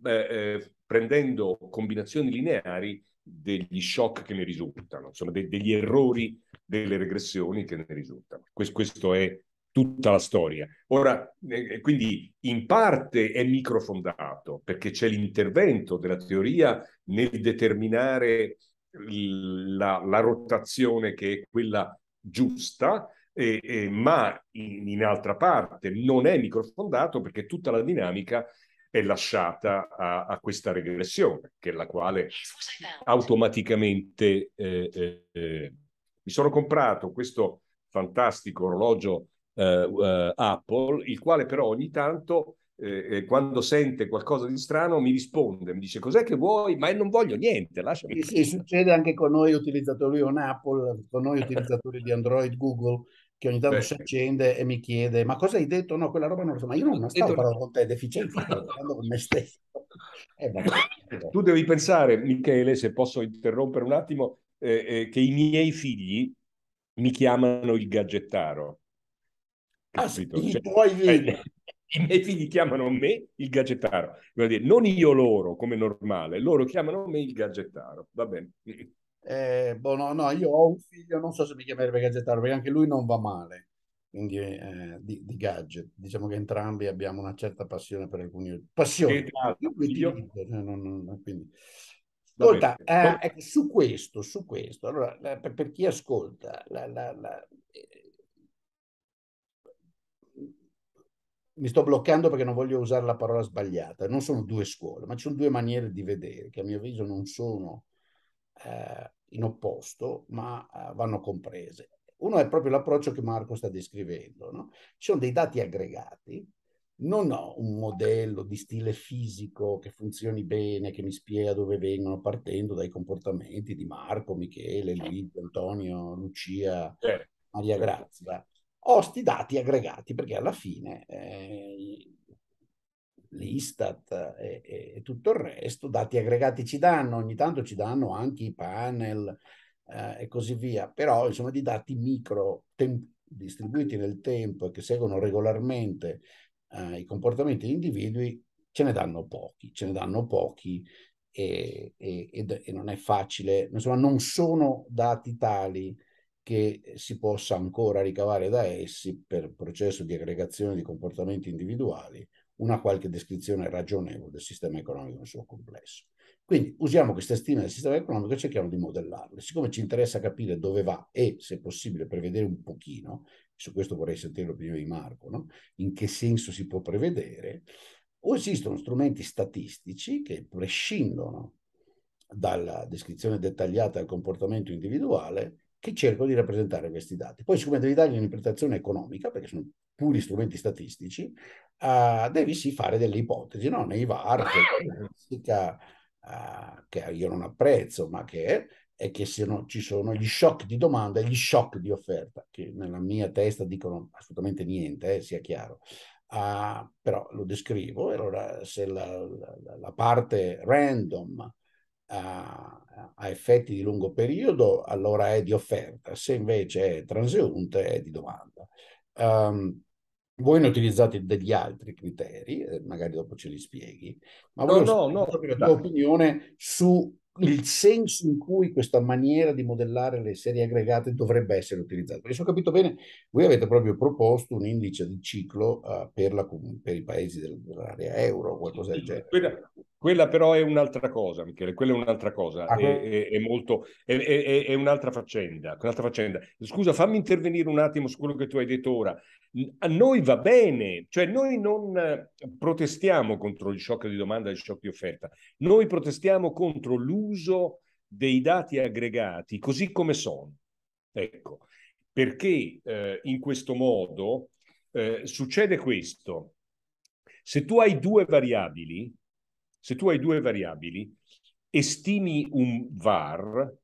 eh, eh, prendendo combinazioni lineari degli shock che ne risultano, insomma de- degli errori delle regressioni che ne risultano. Questo, questo è tutta la storia. Ora, eh, quindi in parte è microfondato perché c'è l'intervento della teoria nel determinare la, la rotazione che è quella giusta. Eh, eh, ma in, in altra parte non è microfondato perché tutta la dinamica è lasciata a, a questa regressione, che è la quale automaticamente eh, eh, eh. mi sono comprato questo fantastico orologio eh, eh, Apple, il quale però ogni tanto eh, quando sente qualcosa di strano mi risponde, mi dice cos'è che vuoi, ma non voglio niente, lasciami. Sì, sì, succede anche con noi utilizzatori on Apple, con noi utilizzatori di Android, Google, che ogni tanto Beh. si accende e mi chiede ma cosa hai detto? No, quella roba non lo so, ma io non stavo parlando con te, è deficiente, stavo parlando con me stesso. Eh, tu devi pensare, Michele, se posso interrompere un attimo, eh, eh, che i miei figli mi chiamano il gadgettaro. Ah, sì, cioè, i tuoi figli. Eh, i miei figli chiamano me il gadgettaro, vuol dire, non io loro come normale, loro chiamano me il gadgettaro, va bene. Eh, boh, no, no, io ho un figlio, non so se mi chiamerebbe gadgettaro, perché anche lui non va male, quindi eh, di, di gadget. Diciamo che entrambi abbiamo una certa passione per alcuni... Passione, sì, ah, io io... Dico, cioè, non, non, quindi... Ascolta, eh, ecco, su questo, su questo, allora, la, per, per chi ascolta, la, la, la, eh, mi sto bloccando perché non voglio usare la parola sbagliata, non sono due scuole, ma ci sono due maniere di vedere che a mio avviso non sono eh, in opposto, ma eh, vanno comprese. Uno è proprio l'approccio che Marco sta descrivendo, no? Ci sono dei dati aggregati. Non ho un modello di stile fisico che funzioni bene, che mi spiega dove vengono, partendo dai comportamenti di Marco, Michele, Luigi, Antonio, Lucia, certo, Maria Grazia. Ho sti dati aggregati perché alla fine eh, l'Istat e, e, e tutto il resto, dati aggregati ci danno, ogni tanto ci danno anche i panel eh, e così via, però insomma di dati micro distribuiti nel tempo e che seguono regolarmente Uh, i comportamenti degli individui, ce ne danno pochi, ce ne danno pochi e, e, e, e non è facile, insomma non sono dati tali che si possa ancora ricavare da essi per processo di aggregazione di comportamenti individuali una qualche descrizione ragionevole del sistema economico nel suo complesso. Quindi usiamo queste stime del sistema economico e cerchiamo di modellarle. Siccome ci interessa capire dove va e, se possibile, prevedere un pochino, su questo vorrei sentire l'opinione di Marco, no? In che senso si può prevedere, o esistono strumenti statistici che prescindono dalla descrizione dettagliata del comportamento individuale che cercano di rappresentare questi dati. Poi, siccome devi dargli un'interpretazione economica, perché sono puri strumenti statistici, uh, devi sì fare delle ipotesi, no? Nei V A R, che, uh, che io non apprezzo, ma che è, è che se no, ci sono gli shock di domanda e gli shock di offerta, che nella mia testa dicono assolutamente niente, eh, sia chiaro, uh, però lo descrivo, e allora se la, la, la parte random uh, ha effetti di lungo periodo, allora è di offerta, se invece è transeunte è di domanda. Um, voi ne utilizzate degli altri criteri, magari dopo ce li spieghi, ma no, voi no, no, proprio la tua opinione su il senso in cui questa maniera di modellare le serie aggregate dovrebbe essere utilizzata. Perché se ho capito bene, voi avete proprio proposto un indice di ciclo uh, per, la, per i paesi dell'area euro o qualcosa del genere. Quella, quella però è un'altra cosa, Michele, quella è un'altra cosa, ah, è, è, è molto, è, è, è un'altra faccenda, un'altra faccenda. Scusa, fammi intervenire un attimo su quello che tu hai detto ora. A noi va bene, cioè noi non protestiamo contro il shock di domanda e il shock di offerta, noi protestiamo contro l'uso dei dati aggregati così come sono, ecco, perché eh, in questo modo eh, succede questo: se tu hai due variabili, se tu hai due variabili e stimi un V A R,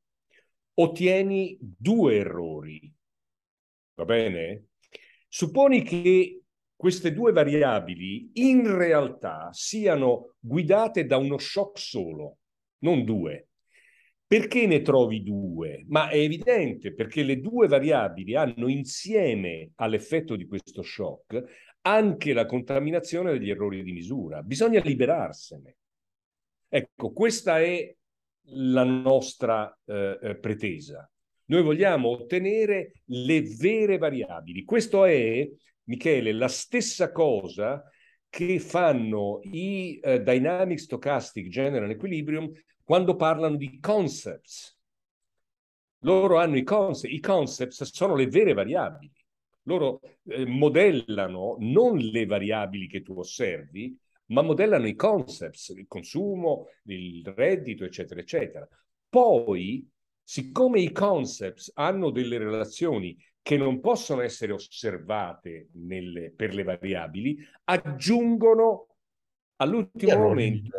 ottieni due errori, va bene? Supponi che queste due variabili in realtà siano guidate da uno shock solo, non due. Perché ne trovi due? Ma è evidente, perché le due variabili hanno insieme all'effetto di questo shock anche la contaminazione degli errori di misura. Bisogna liberarsene. Ecco, questa è la nostra eh, pretesa. Noi vogliamo ottenere le vere variabili. Questo è, Michele, la stessa cosa che fanno i uh, Dynamic Stochastic General Equilibrium quando parlano di concepts. Loro hanno i concept, i concepts sono le vere variabili. Loro eh, modellano non le variabili che tu osservi, ma modellano i concepts, il consumo, il reddito, eccetera, eccetera. Poi, siccome i concepts hanno delle relazioni che non possono essere osservate nelle, per le variabili, aggiungono all'ultimo momento,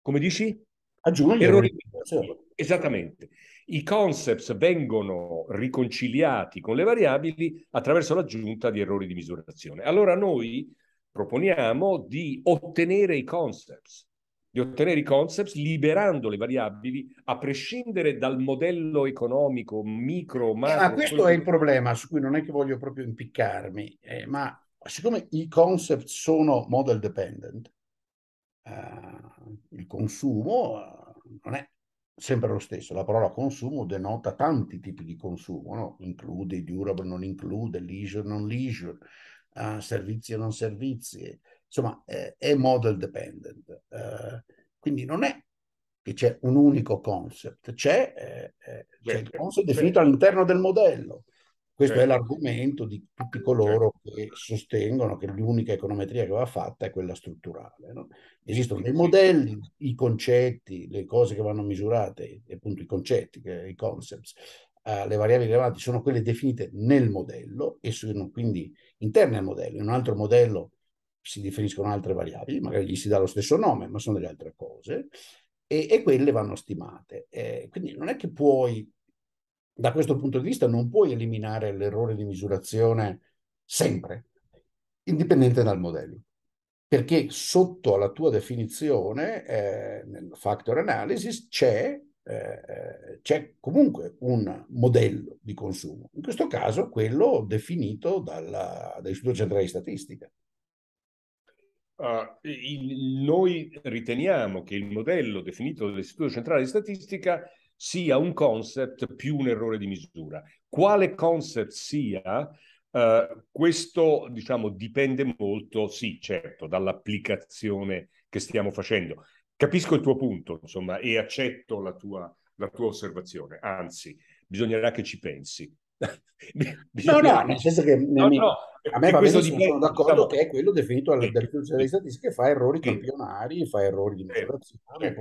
come dici? Aggiungono errori di misurazione. Esattamente. I concepts vengono riconciliati con le variabili attraverso l'aggiunta di errori di misurazione. Allora noi proponiamo di ottenere i concepts. di ottenere i concepts liberando le variabili a prescindere dal modello economico micro, macro. Eh, ma questo è il problema su cui non è che voglio proprio impiccarmi, eh, ma siccome i concept sono model dependent, eh, il consumo eh, non è sempre lo stesso, la parola consumo denota tanti tipi di consumo, no? Include, durable, non include, leisure, non leisure, uh, servizi, non servizi, insomma eh, è model dependent. Uh, quindi non è che c'è un unico concept, c'è eh, certo, il concept certo. definito all'interno del modello. Questo certo. è l'argomento di tutti coloro certo. che sostengono che l'unica econometria che va fatta è quella strutturale. No? Esistono dei modelli, i concetti, le cose che vanno misurate, appunto i concetti, i concepts, uh, le variabili rilevanti sono quelle definite nel modello e sono quindi interne al modello. In un altro modello si definiscono altre variabili, magari gli si dà lo stesso nome, ma sono delle altre cose. E, e quelle vanno stimate. Eh, quindi non è che puoi, da questo punto di vista, non puoi eliminare l'errore di misurazione sempre, indipendente dal modello. Perché sotto alla tua definizione, eh, nel factor analysis, c'è eh, c'è comunque un modello di consumo. In questo caso quello definito dall'Istituto Centrale di Statistica. Uh, il, noi riteniamo che il modello definito dall'Istituto Centrale di Statistica sia un concept più un errore di misura. Quale concept sia, uh, questo diciamo dipende molto, sì, certo, dall'applicazione che stiamo facendo. Capisco il tuo punto, insomma, e accetto la tua, la tua osservazione, anzi, bisognerà che ci pensi. No, no, nel senso che no, mi... no, a me va bene, dipende, sono d'accordo, diciamo, che è quello definito dall'Istituto Centrale di Statistica che fa errori sì. campionari, fa errori di misurazione. Eh,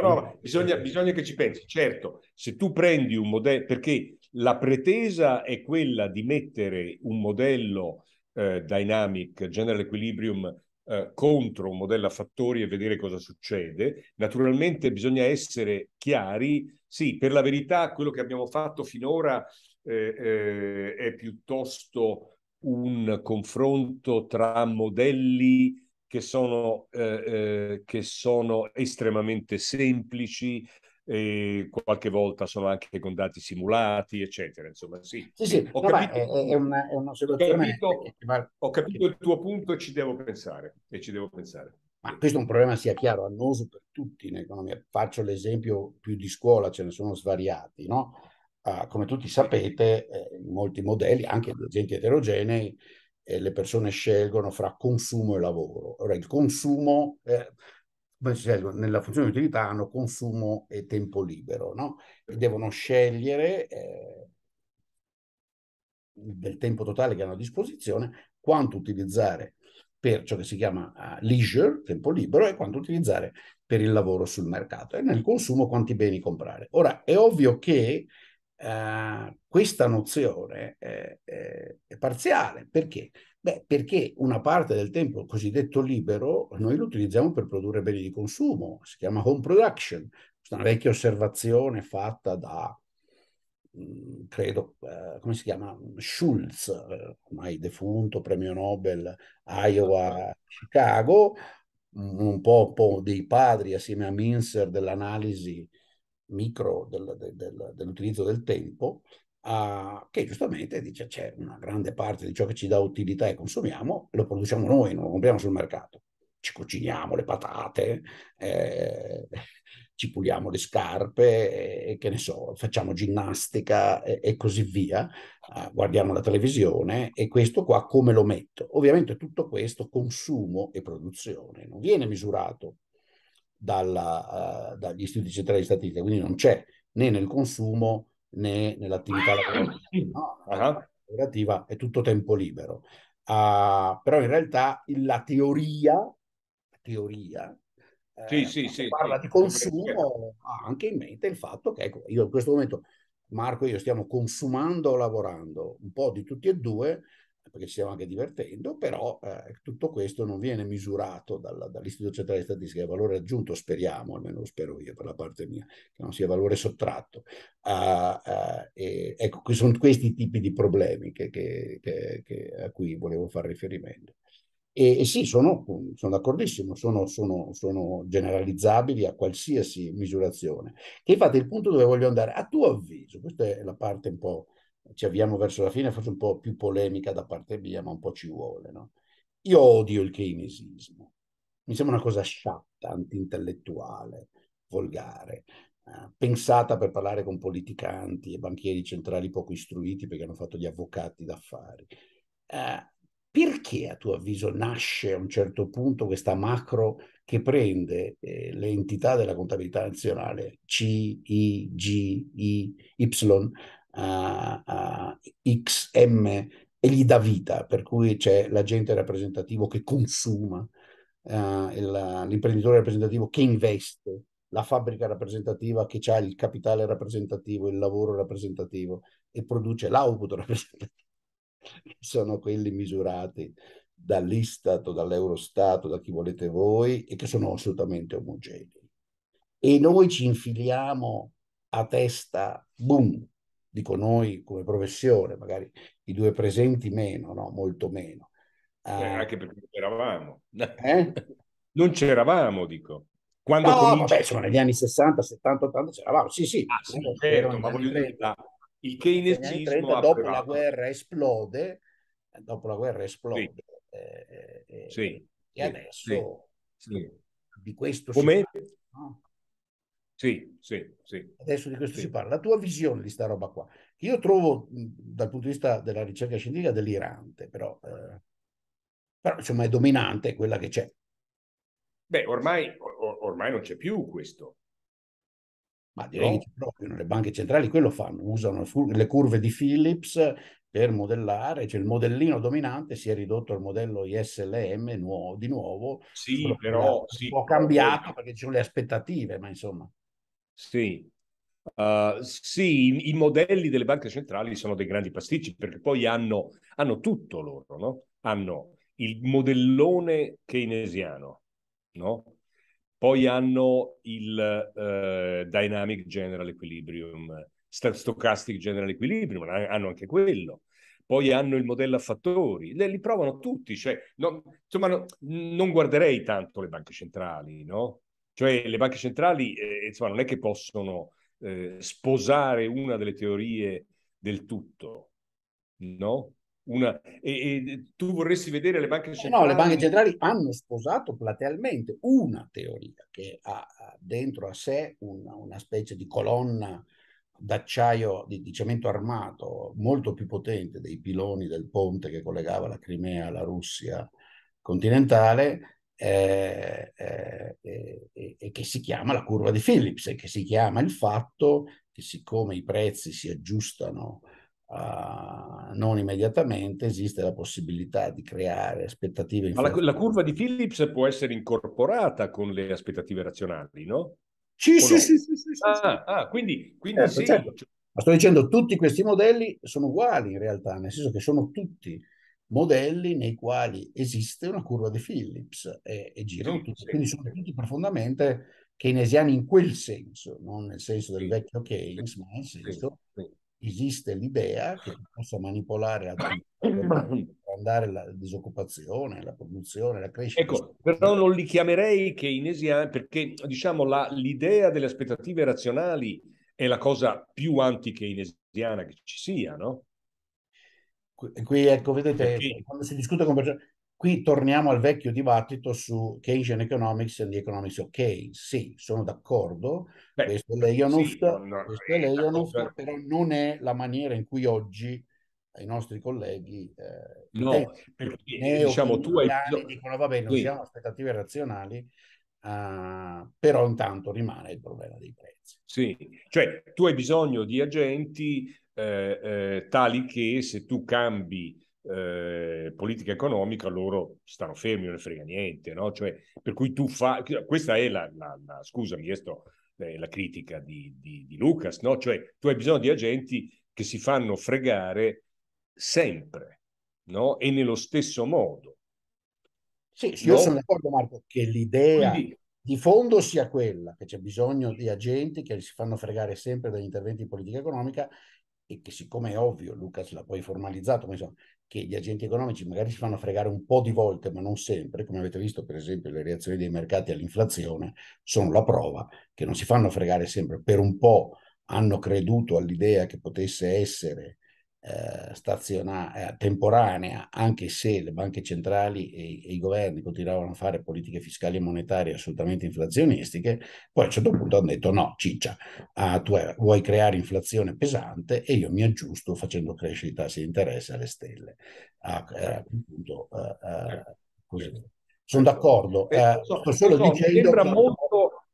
no, no, ma bisogna, bisogna che ci pensi. Certo, se tu prendi un modello, perché la pretesa è quella di mettere un modello eh, dynamic, general equilibrium, eh, contro un modello a fattori e vedere cosa succede. Naturalmente bisogna essere chiari. Sì, per la verità quello che abbiamo fatto finora Eh, eh, è piuttosto un confronto tra modelli che sono, eh, eh, che sono estremamente semplici, eh, qualche volta sono anche con dati simulati, eccetera. Insomma, sì, sì, sì. Ho, no, capito, è, è una, è una situazione... ho, capito, ho capito il tuo punto e ci devo pensare. E ci devo pensare. Ma questo è un problema, sia chiaro, annoso per tutti in economia. Faccio l'esempio più di scuola, ce ne sono svariati, no? Uh, come tutti sapete, eh, in molti modelli, anche di agenti eterogenei, eh, le persone scelgono fra consumo e lavoro. Ora, il consumo, eh, nella funzione di utilità, hanno consumo e tempo libero, no? E devono scegliere eh, del tempo totale che hanno a disposizione quanto utilizzare per ciò che si chiama uh, leisure, tempo libero, e quanto utilizzare per il lavoro sul mercato. E nel consumo quanti beni comprare. Ora, è ovvio che Uh, questa nozione è, è, è parziale. Perché? Beh, perché una parte del tempo cosiddetto libero noi lo utilizziamo per produrre beni di consumo, si chiama home production. Questa è una vecchia osservazione fatta da, mh, credo, uh, come si chiama? Schulz, uh, ormai defunto, premio Nobel, Iowa, Chicago, mh, un po', un po' dei padri assieme a Minzer dell'analisi micro del, del, del, dell'utilizzo del tempo, uh, che giustamente dice c'è una grande parte di ciò che ci dà utilità e consumiamo lo produciamo noi, non lo compriamo sul mercato, ci cuciniamo le patate, eh, ci puliamo le scarpe, eh, che ne so, facciamo ginnastica eh, e così via, uh, guardiamo la televisione, e questo qua come lo metto? Ovviamente tutto questo consumo e produzione non viene misurato Dalla, uh, dagli istituti centrali di statistica, quindi non c'è né nel consumo né nell'attività lavorativa, no? Uh-huh. lavorativa è tutto tempo libero, uh, però in realtà la teoria, la teoria sì, eh, sì, sì, parla sì, di consumo, ha anche in mente il fatto che, ecco, io in questo momento, Marco e io stiamo consumando o lavorando, un po' di tutti e due, perché ci stiamo anche divertendo, però eh, tutto questo non viene misurato dall'Istituto Centrale di Statistica, è valore aggiunto, speriamo, almeno lo spero io per la parte mia, che non sia valore sottratto. Uh, uh, e, ecco, sono questi tipi di problemi che, che, che, che a cui volevo fare riferimento. E, e sì, sono, sono d'accordissimo, sono, sono, sono generalizzabili a qualsiasi misurazione. Che infatti il punto dove voglio andare, a tuo avviso, questa è la parte un po', ci avviamo verso la fine, forse un po' più polemica da parte mia, ma un po' ci vuole, no? Io odio il keynesismo, mi sembra una cosa sciatta, anti-intellettuale, volgare, pensata per parlare con politicanti e banchieri centrali poco istruiti perché hanno fatto gli avvocati d'affari. Eh, perché a tuo avviso nasce a un certo punto questa macro che prende eh, le entità della contabilità nazionale C, I, G, I, Y, a, a, X, M e gli dà vita, per cui c'è l'agente rappresentativo che consuma, eh, l'imprenditore rappresentativo che investe, la fabbrica rappresentativa che ha il capitale rappresentativo, il lavoro rappresentativo e produce l'output rappresentativo, che sono quelli misurati dall'Istat, dall'Eurostat, da chi volete voi, e che sono assolutamente omogenei. E noi ci infiliamo a testa, boom, dico noi come professione, magari i due presenti meno, no? Molto meno. Eh, anche perché c'eravamo. Eh? Non c'eravamo, dico. Quando no, comincia... vabbè, insomma, negli anni sessanta, settanta, ottanta c'eravamo, sì, sì. Ah, sì, certo, ma voglio dire, il keynesismo dopo operato. La guerra esplode, dopo la guerra esplode, sì. Eh, eh, sì. E sì. Adesso sì. Sì. Di questo Come... si parla, no? Sì, sì, sì. Adesso di questo sì. si parla. La tua visione di sta roba qua, che io trovo dal punto di vista della ricerca scientifica delirante, però, eh, però insomma è dominante quella che c'è. Beh, ormai, or, ormai non c'è più questo. Ma direi no? Che proprio le banche centrali quello fanno, usano le curve di Phillips per modellare, cioè il modellino dominante si è ridotto al modello I S L M nuovo, di nuovo. Sì, però... Sì, un po' cambiato però... perché ci sono le aspettative, ma insomma... Sì, uh, sì i, i modelli delle banche centrali sono dei grandi pasticci, perché poi hanno, hanno tutto loro, no? Hanno il modellone keynesiano, no? Poi hanno il eh, Dynamic General Equilibrium, Stochastic General Equilibrium, hanno anche quello. Poi hanno il modello a fattori, le, li provano tutti. Cioè, no, insomma, no, non guarderei tanto le banche centrali, no? Cioè, le banche centrali, eh, insomma, non è che possono eh, sposare una delle teorie del tutto, no? Una, e, e tu vorresti vedere le banche centrali? No, le banche centrali hanno sposato platealmente una teoria che ha dentro a sé una, una specie di colonna d'acciaio di, di cemento armato molto più potente dei piloni del ponte che collegava la Crimea alla Russia continentale, eh, eh, eh, eh, e che si chiama la curva di Phillips, e che si chiama il fatto che siccome i prezzi si aggiustano Uh, non immediatamente, esiste la possibilità di creare aspettative. Ma la, la curva di Phillips può essere incorporata con le aspettative razionali, no? Sì, sì, no? Sì, sì, sì, ah, sì. Ah, quindi, quindi certo, sì. Certo. Ma sto dicendo, tutti questi modelli sono uguali in realtà, nel senso che sono tutti modelli nei quali esiste una curva di Phillips e, e girano sì, tutti, sì, quindi sì. Sono tutti profondamente keynesiani in quel senso, non nel senso del sì, vecchio Keynes, sì, ma nel senso... Sì, sì. Esiste l'idea che possa manipolare la, per andare la disoccupazione, la produzione, la crescita. Ecco, però non li chiamerei keynesiani, perché diciamo l'idea delle aspettative razionali è la cosa più anti-keynesiana che ci sia, no? Qui, qui ecco, vedete, perché... quando si discute con persone, qui torniamo al vecchio dibattito su Keynesian Economics and the Economics of Keynes. Sì, sono d'accordo, questo è Leonov, sì, no, no, questo è Leonov, no, no, però non è la maniera in cui oggi i nostri colleghi eh, no, eh, perché diciamo tu hai... dicono va bene, non sì. siamo aspettative razionali, uh, però intanto rimane il problema dei prezzi. Sì, cioè tu hai bisogno di agenti eh, eh, tali che se tu cambi Eh, politica economica loro stanno fermi, non ne frega niente, no? Cioè, per cui tu fa questa è la, la, la scusami, sto, eh, la critica di, di, di Lucas, no? Cioè tu hai bisogno di agenti che si fanno fregare sempre, no? E nello stesso modo. Sì, io no? sono d'accordo, Marco, che l'idea Quindi... di fondo sia quella che c'è bisogno di agenti che si fanno fregare sempre dagli interventi di politica economica, e che siccome è ovvio, Lucas l'ha poi formalizzato, ma insomma, che gli agenti economici magari si fanno fregare un po' di volte, ma non sempre, come avete visto per esempio le reazioni dei mercati all'inflazione, sono la prova che non si fanno fregare sempre. Per un po' hanno creduto all'idea che potesse essere eh, stazionale, eh, temporanea, anche se le banche centrali e, e i governi continuavano a fare politiche fiscali e monetarie assolutamente inflazionistiche, poi a un certo punto hanno detto no, ciccia, ah, tu hai, vuoi creare inflazione pesante e io mi aggiusto facendo crescere i tassi di interesse alle stelle. Ah, eh, appunto, eh, così. Sono d'accordo, eh, sto solo no, dicendo... Sembra che... molto...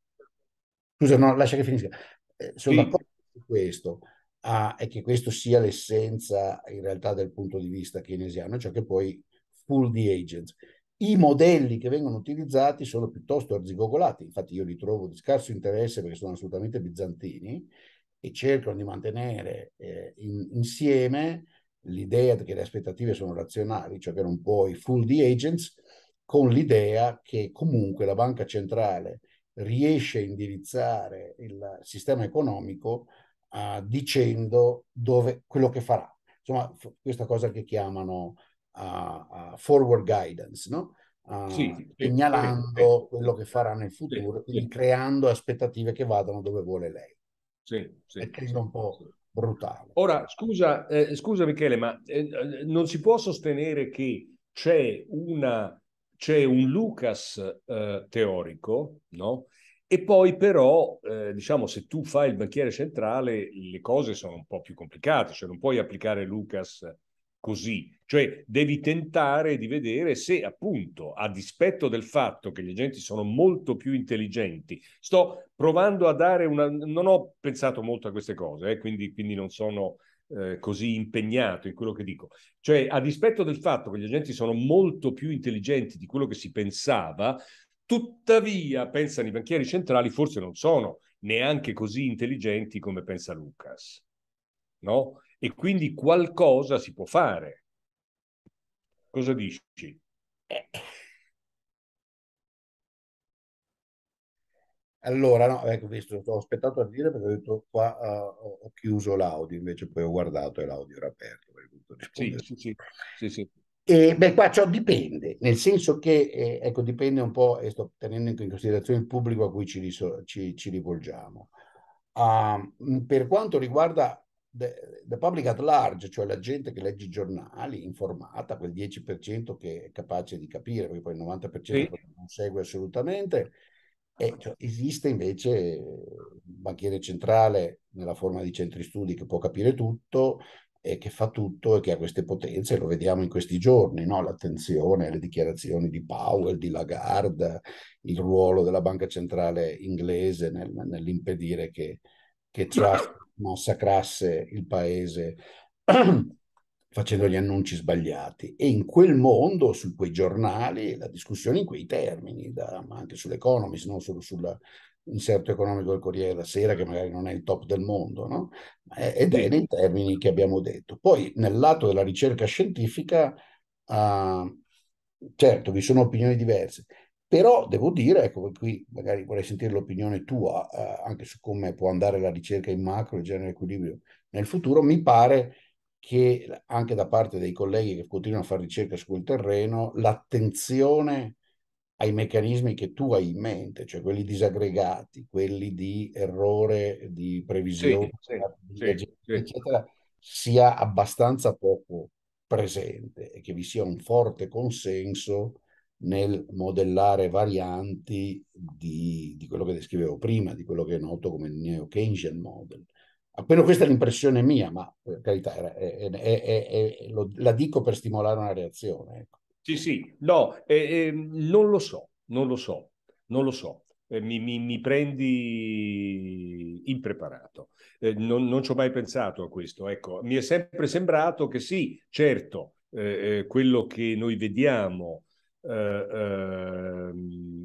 Scusa, no, lascia che finisca. Eh, sono sì. d'accordo su questo, ah, è che questo sia l'essenza in realtà del punto di vista keynesiano, cioè che poi full the agents. I modelli che vengono utilizzati sono piuttosto arzigogolati, infatti io li trovo di scarso interesse perché sono assolutamente bizantini e cercano di mantenere eh, in, insieme l'idea che le aspettative sono razionali, cioè che non puoi full the agents, con l'idea che comunque la banca centrale riesce a indirizzare il sistema economico uh, dicendo dove, quello che farà. Insomma, questa cosa che chiamano uh, uh, forward guidance, no? Uh, sì, segnalando sì, quello che farà nel futuro, sì, quindi sì. creando aspettative che vadano dove vuole lei. Sì, sì, è credo un po' brutale. Ora, scusa, eh, scusa Michele, ma eh, non si può sostenere che c'è una... c'è un Lucas eh, teorico, no? E poi però, eh, diciamo, se tu fai il banchiere centrale le cose sono un po' più complicate, cioè non puoi applicare Lucas così, cioè devi tentare di vedere se appunto, a dispetto del fatto che gli agenti sono molto più intelligenti, sto provando a dare una... non ho pensato molto a queste cose, eh, quindi, quindi non sono... Eh, così impegnato in quello che dico, cioè a dispetto del fatto che gli agenti sono molto più intelligenti di quello che si pensava, tuttavia pensano i banchieri centrali forse non sono neanche così intelligenti come pensa Lucas, no? E quindi qualcosa si può fare. Cosa dici? Eh. Allora, no, ecco, visto, ho aspettato a dire perché ho detto qua uh, ho chiuso l'audio, invece poi ho guardato e l'audio era aperto. Sì, sì, sì, sì, sì. E beh, qua ciò dipende, nel senso che, eh, ecco, dipende un po', e sto tenendo in considerazione il pubblico a cui ci, ci, ci rivolgiamo. Uh, per quanto riguarda the, the public at large, cioè la gente che legge i giornali, informata, quel dieci per cento che è capace di capire, perché poi il novanta per cento sì. non segue assolutamente... Eh, cioè, esiste invece un banchiere centrale nella forma di centri studi che può capire tutto e che fa tutto e che ha queste potenze, lo vediamo in questi giorni, no? L'attenzione alle dichiarazioni di Powell, di Lagarde, il ruolo della banca centrale inglese nel, nell'impedire che, che Trump massacrasse il paese facendo gli annunci sbagliati. E in quel mondo, su quei giornali, la discussione in quei termini, da, ma anche sull'Economist, non solo sull'inserto economico del Corriere della Sera, che magari non è il top del mondo, no? Ed è nei termini che abbiamo detto. Poi, nel lato della ricerca scientifica, uh, certo, vi sono opinioni diverse, però devo dire, ecco, qui magari vorrei sentire l'opinione tua, uh, anche su come può andare la ricerca in macro, il genere equilibrio nel futuro, mi pare... che anche da parte dei colleghi che continuano a fare ricerca su quel terreno, l'attenzione ai meccanismi che tu hai in mente, cioè quelli disaggregati, quelli di errore, di previsione, sì, sì, eccetera, sì. eccetera, sia abbastanza poco presente e che vi sia un forte consenso nel modellare varianti di, di quello che descrivevo prima, di quello che è noto come il neo-Keynesian model. Appena questa è l'impressione mia, ma per carità, è, è, è, è, lo, la dico per stimolare una reazione. Ecco. Sì, sì, no, eh, eh, non lo so, non lo so, non lo so, eh, mi, mi, mi prendi impreparato, eh, non, non ci ho mai pensato a questo, ecco, mi è sempre sembrato che sì, certo, eh, quello che noi vediamo eh, eh,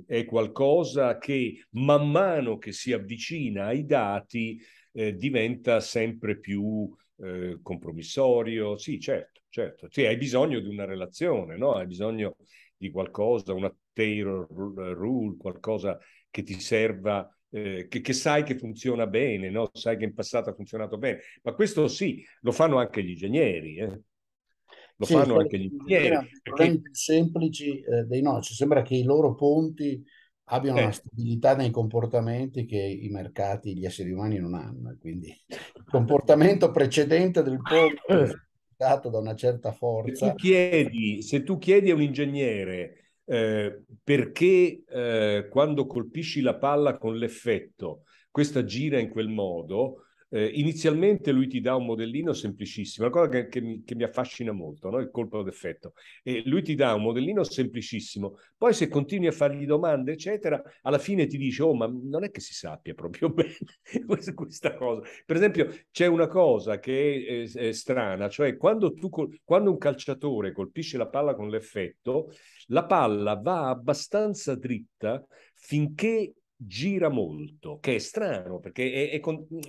è qualcosa che man mano che si avvicina ai dati Eh, diventa sempre più eh, compromissorio. Sì, certo, certo. Sì, hai bisogno di una relazione, no? Hai bisogno di qualcosa, una tailor rule, qualcosa che ti serva, eh, che, che sai che funziona bene, no? Sai che in passato ha funzionato bene. Ma questo sì, lo fanno anche gli ingegneri, eh? Lo sì, fanno anche gli ingegneri. Perché... più semplici eh, dei nostri. Sembra che i loro ponti abbiano eh. una stabilità nei comportamenti che i mercati, gli esseri umani non hanno, quindi il comportamento precedente del ponte portato da una certa forza. Se tu chiedi, se tu chiedi a un ingegnere eh, perché eh, quando colpisci la palla con l'effetto questa gira in quel modo, eh, inizialmente lui ti dà un modellino semplicissimo, una cosa che, che, mi, che mi affascina molto, no? Il colpo d'effetto. E lui ti dà un modellino semplicissimo, poi se continui a fargli domande eccetera, alla fine ti dice: oh, ma non è che si sappia proprio bene questa cosa. Per esempio c'è una cosa che è, è strana, cioè quando, tu, quando un calciatore colpisce la palla con l'effetto, la palla va abbastanza dritta finché gira molto, che è strano perché è, è,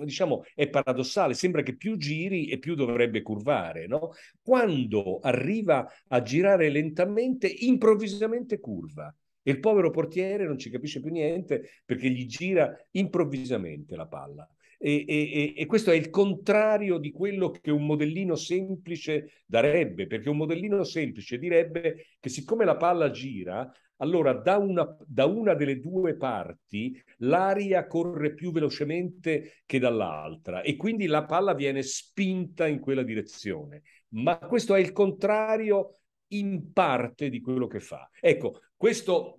diciamo, è paradossale, sembra che più giri e più dovrebbe curvare, no? Quando arriva a girare lentamente, improvvisamente curva, e il povero portiere non ci capisce più niente perché gli gira improvvisamente la palla. E, e, e questo è il contrario di quello che un modellino semplice darebbe, perché un modellino semplice direbbe che siccome la palla gira, allora da una, da una delle due parti l'aria corre più velocemente che dall'altra e quindi la palla viene spinta in quella direzione. Ma questo è il contrario in parte di quello che fa. Ecco, questo,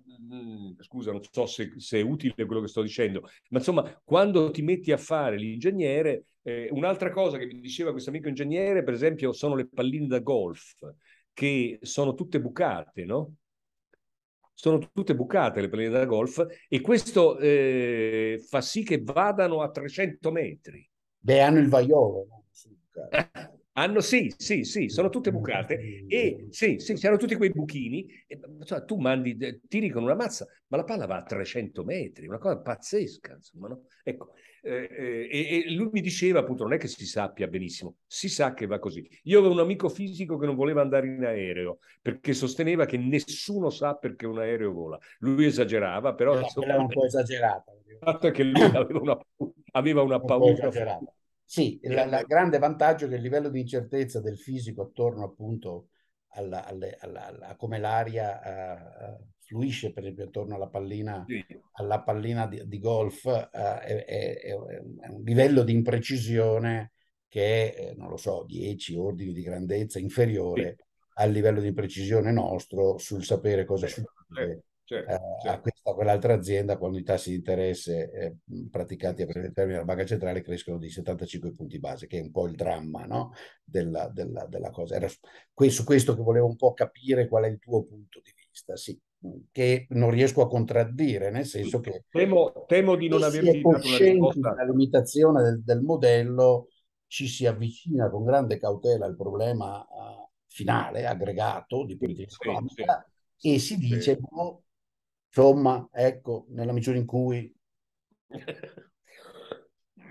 scusa, non so se, se è utile quello che sto dicendo, ma insomma, quando ti metti a fare l'ingegnere, eh, un'altra cosa che mi diceva questo amico ingegnere, per esempio, sono le palline da golf, che sono tutte bucate, no? Sono tutte bucate le palline da golf, e questo eh, fa sì che vadano a trecento metri. Beh, hanno il vaiolo, no? Sì, hanno, sì, sì, sì, sono tutte bucate e sì, sì, c'erano tutti quei buchini e, cioè, tu mandi, tiri con una mazza ma la palla va a trecento metri, una cosa pazzesca, insomma, no? Ecco, eh, eh, e lui mi diceva appunto non è che si sappia benissimo, si sa che va così. Io avevo un amico fisico che non voleva andare in aereo perché sosteneva che nessuno sa perché un aereo vola. Lui esagerava, però no, era un po' esagerata. Il fatto è che lui aveva una, aveva una un paura. Sì, il grande vantaggio è che il livello di incertezza del fisico attorno appunto alla, alle, alla, alla, a come l'aria uh, fluisce, per esempio attorno alla pallina, sì, alla pallina di, di golf, uh, è, è, è un livello di imprecisione che è, non lo so, dieci ordini di grandezza inferiore, sì, al livello di imprecisione nostro sul sapere cosa, sì, succede. Certo, certo. A questa o quell'altra azienda quando i tassi di interesse eh, praticati a breve termine della banca centrale crescono di settantacinque punti base, che è un po' il dramma, no? della, della, della cosa. Era su questo che volevo un po' capire qual è il tuo punto di vista, sì, che non riesco a contraddire, nel senso che temo, temo di non averti dato una risposta. La limitazione del, del modello ci si avvicina con grande cautela al problema uh, finale, aggregato di politica, sì, economica, sì, e si dice, sì, no, insomma, ecco, nella misura in cui...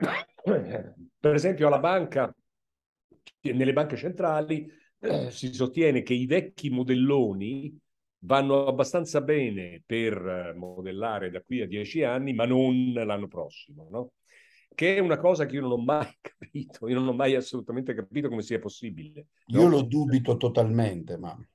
Per esempio alla banca, nelle banche centrali, eh, si sostiene che i vecchi modelloni vanno abbastanza bene per modellare da qui a dieci anni, ma non l'anno prossimo, no? Che è una cosa che io non ho mai capito, io non ho mai assolutamente capito come sia possibile. No? Io lo dubito totalmente, ma...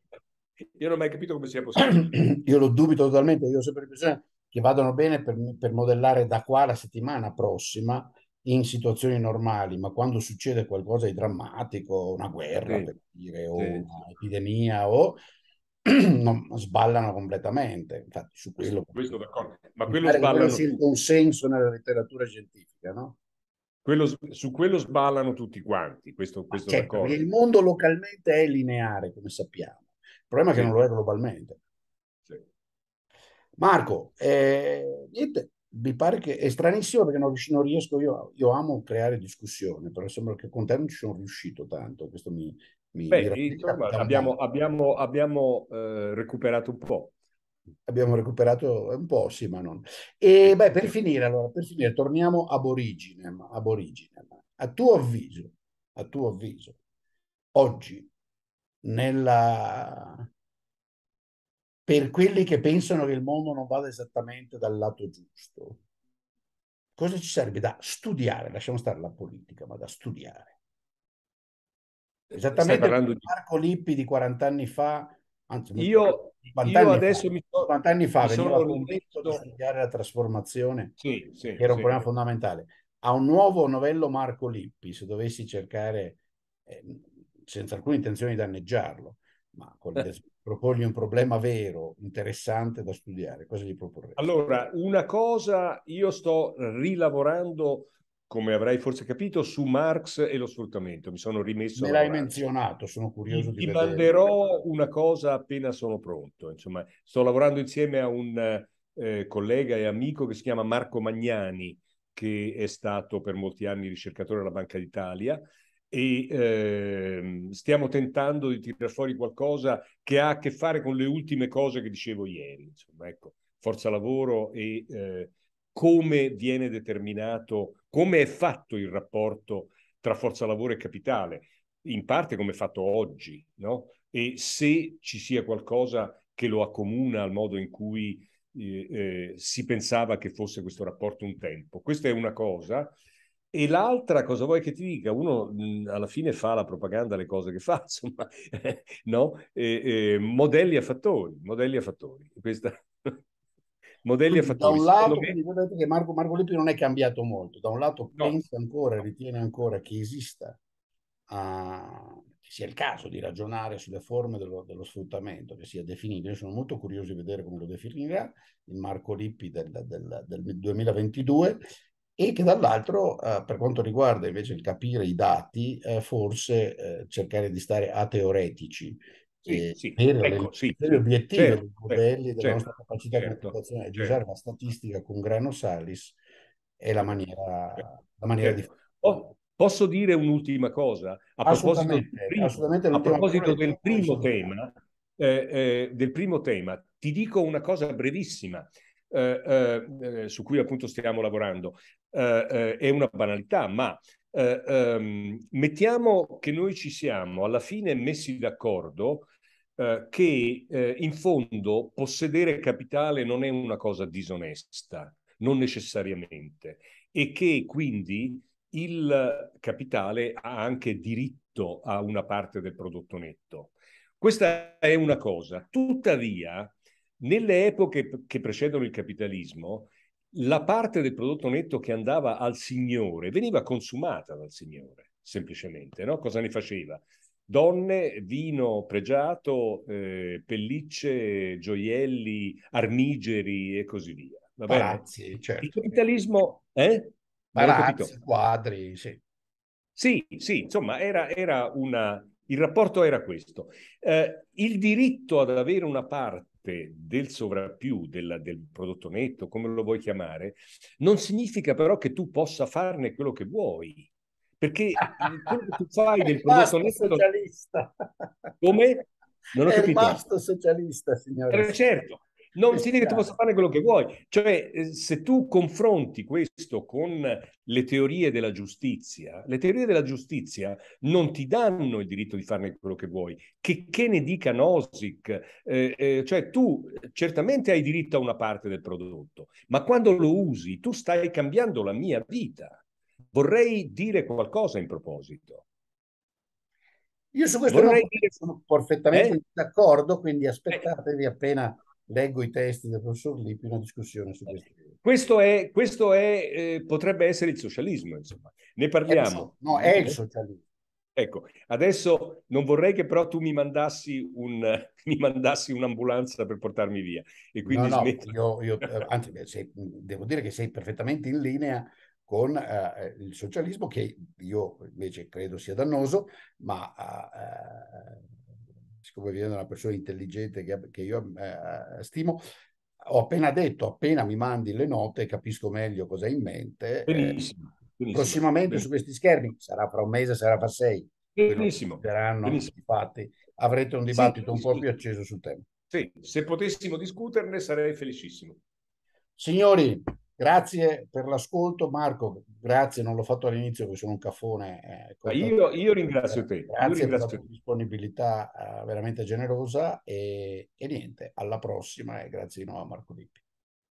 Io non ho mai capito come sia possibile. Io lo dubito totalmente. Io ho sempre l'impressione che vadano bene per, per modellare da qua alla settimana prossima in situazioni normali, ma quando succede qualcosa di drammatico, una guerra, sì, per dire, o sì, un'epidemia, o non, sballano completamente. Infatti, su quello, questo, d'accordo. Ma quello sballano. C'è un consenso nella letteratura scientifica, no? Quello, su quello sballano tutti quanti. Questo, questo certo, d'accordo. Il mondo localmente è lineare, come sappiamo. Il problema è che, sì, non lo è globalmente. Sì. Marco, eh, niente, mi pare che è stranissimo perché non, non riesco io, io amo creare discussione, però sembra che con te non ci sono riuscito tanto, questo mi... mi Beh, insomma, abbiamo abbiamo, abbiamo eh, recuperato un po'. Abbiamo recuperato un po', sì, ma non. E beh, per finire, allora, per finire, torniamo ab originem, ab originem. A tuo avviso, a tuo avviso, oggi, nella... per quelli che pensano che il mondo non vada esattamente dal lato giusto, cosa ci serve da studiare? Lasciamo stare la politica, ma da studiare. Esattamente parlando di Marco Lippi di quarant'anni fa, anzi, io, io adesso fa, mi sono... quarant'anni fa veniva convinto di studiare la trasformazione, sì, sì, che era un, sì, problema fondamentale. A un nuovo novello Marco Lippi, se dovessi cercare... Eh, senza alcuna intenzione di danneggiarlo, ma con le... proporgli un problema vero, interessante da studiare. Cosa gli proporrei? Allora, una cosa, io sto rilavorando, come avrai forse capito, su Marx e lo sfruttamento. Mi sono rimesso... Me l'hai menzionato, sono curioso di vedere. Ti manderò una cosa appena sono pronto. Insomma, sto lavorando insieme a un eh, collega e amico che si chiama Marco Magnani, che è stato per molti anni ricercatore alla Banca d'Italia, e eh, stiamo tentando di tirare fuori qualcosa che ha a che fare con le ultime cose che dicevo ieri, insomma, ecco, forza lavoro e eh, come viene determinato, come è fatto il rapporto tra forza lavoro e capitale, in parte come è fatto oggi, no? E se ci sia qualcosa che lo accomuna al modo in cui eh, eh, si pensava che fosse questo rapporto un tempo. Questa è una cosa. E l'altra, cosa vuoi che ti dica? Uno mh, alla fine fa la propaganda, le cose che fa, insomma, no? E, e, modelli a fattori, modelli a fattori. Questa... modelli a fattori. Da un lato, me... vedete che Marco, Marco Lippi non è cambiato molto, da un lato no. pensa ancora, ritiene ancora che esista, uh, che sia il caso di ragionare sulle forme dello, dello sfruttamento, che sia definito. Io sono molto curioso di vedere come lo definirà il Marco Lippi del, del, del duemilaventidue, e che dall'altro, eh, per quanto riguarda invece il capire i dati, eh, forse eh, cercare di stare ateoretici, sì, sì, ecco, sì, obiettivi, certo, dei modelli, certo, della nostra capacità, certo, di computazione, certo, di usare la statistica con grano salis è la maniera, certo, la maniera, certo, di... Oh, posso dire un'ultima cosa? A assolutamente, proposito del primo, a proposito del primo tema, eh, eh, del primo tema, ti dico una cosa brevissima. Eh, eh, su cui appunto stiamo lavorando, eh, eh, è una banalità, ma eh, ehm, mettiamo che noi ci siamo alla fine messi d'accordo eh, che eh, in fondo possedere capitale non è una cosa disonesta, non necessariamente, e che quindi il capitale ha anche diritto a una parte del prodotto netto. Questa è una cosa. Tuttavia, nelle epoche che precedono il capitalismo, la parte del prodotto netto che andava al signore veniva consumata dal signore, semplicemente, no? Cosa ne faceva? Donne, vino pregiato, eh, pellicce, gioielli, armigeri e così via. Va bene? Palazzi, certo. Il capitalismo... Eh? Palazzi, quadri, sì. Sì, sì, insomma, era, era una... Il rapporto era questo. Eh, il diritto ad avere una parte del sovrappiù, della, del prodotto netto, come lo vuoi chiamare, non significa però che tu possa farne quello che vuoi, perché quello che tu fai del prodotto netto... Socialista. Come? Non ho è capito. È rimasto socialista, signore. Eh, certo, non significa che tu possa farne quello che vuoi. Cioè, se tu confronti questo con le teorie della giustizia, le teorie della giustizia non ti danno il diritto di farne quello che vuoi, che, che ne dica Nozick. Eh, eh, cioè, tu certamente hai diritto a una parte del prodotto, ma quando lo usi tu stai cambiando la mia vita. Vorrei dire qualcosa in proposito. Io su questo Vorrei... non sono perfettamente eh? d'accordo, quindi aspettatevi eh. appena... Leggo i testi del professor Lippi, una discussione su questo. Questo è, questo è eh, potrebbe essere il socialismo, insomma. Ne parliamo. È no, è il socialismo. Ecco, adesso non vorrei che però tu mi mandassi un mi mandassi un'ambulanza per portarmi via. E quindi no, no, io, io, anzi, beh, sei, devo dire che sei perfettamente in linea con eh, il socialismo, che io invece credo sia dannoso, ma... Eh, siccome viene una persona intelligente che, che io eh, stimo, ho appena detto, appena mi mandi le note capisco meglio cosa hai in mente. Benissimo. Eh, benissimo prossimamente benissimo. Su questi schermi, sarà fra un mese, sarà fra sei. Benissimo. Saranno infatti, avrete un dibattito sì, un po' più acceso sul tema. Sì, se potessimo discuterne sarei felicissimo. Signori, grazie per l'ascolto. Marco, grazie, non l'ho fatto all'inizio perché sono un caffone. Eh, io, io ringrazio te. Grazie io ringrazio per la tua disponibilità eh, veramente generosa e, e niente, alla prossima e grazie di nuovo a Marco Lippi.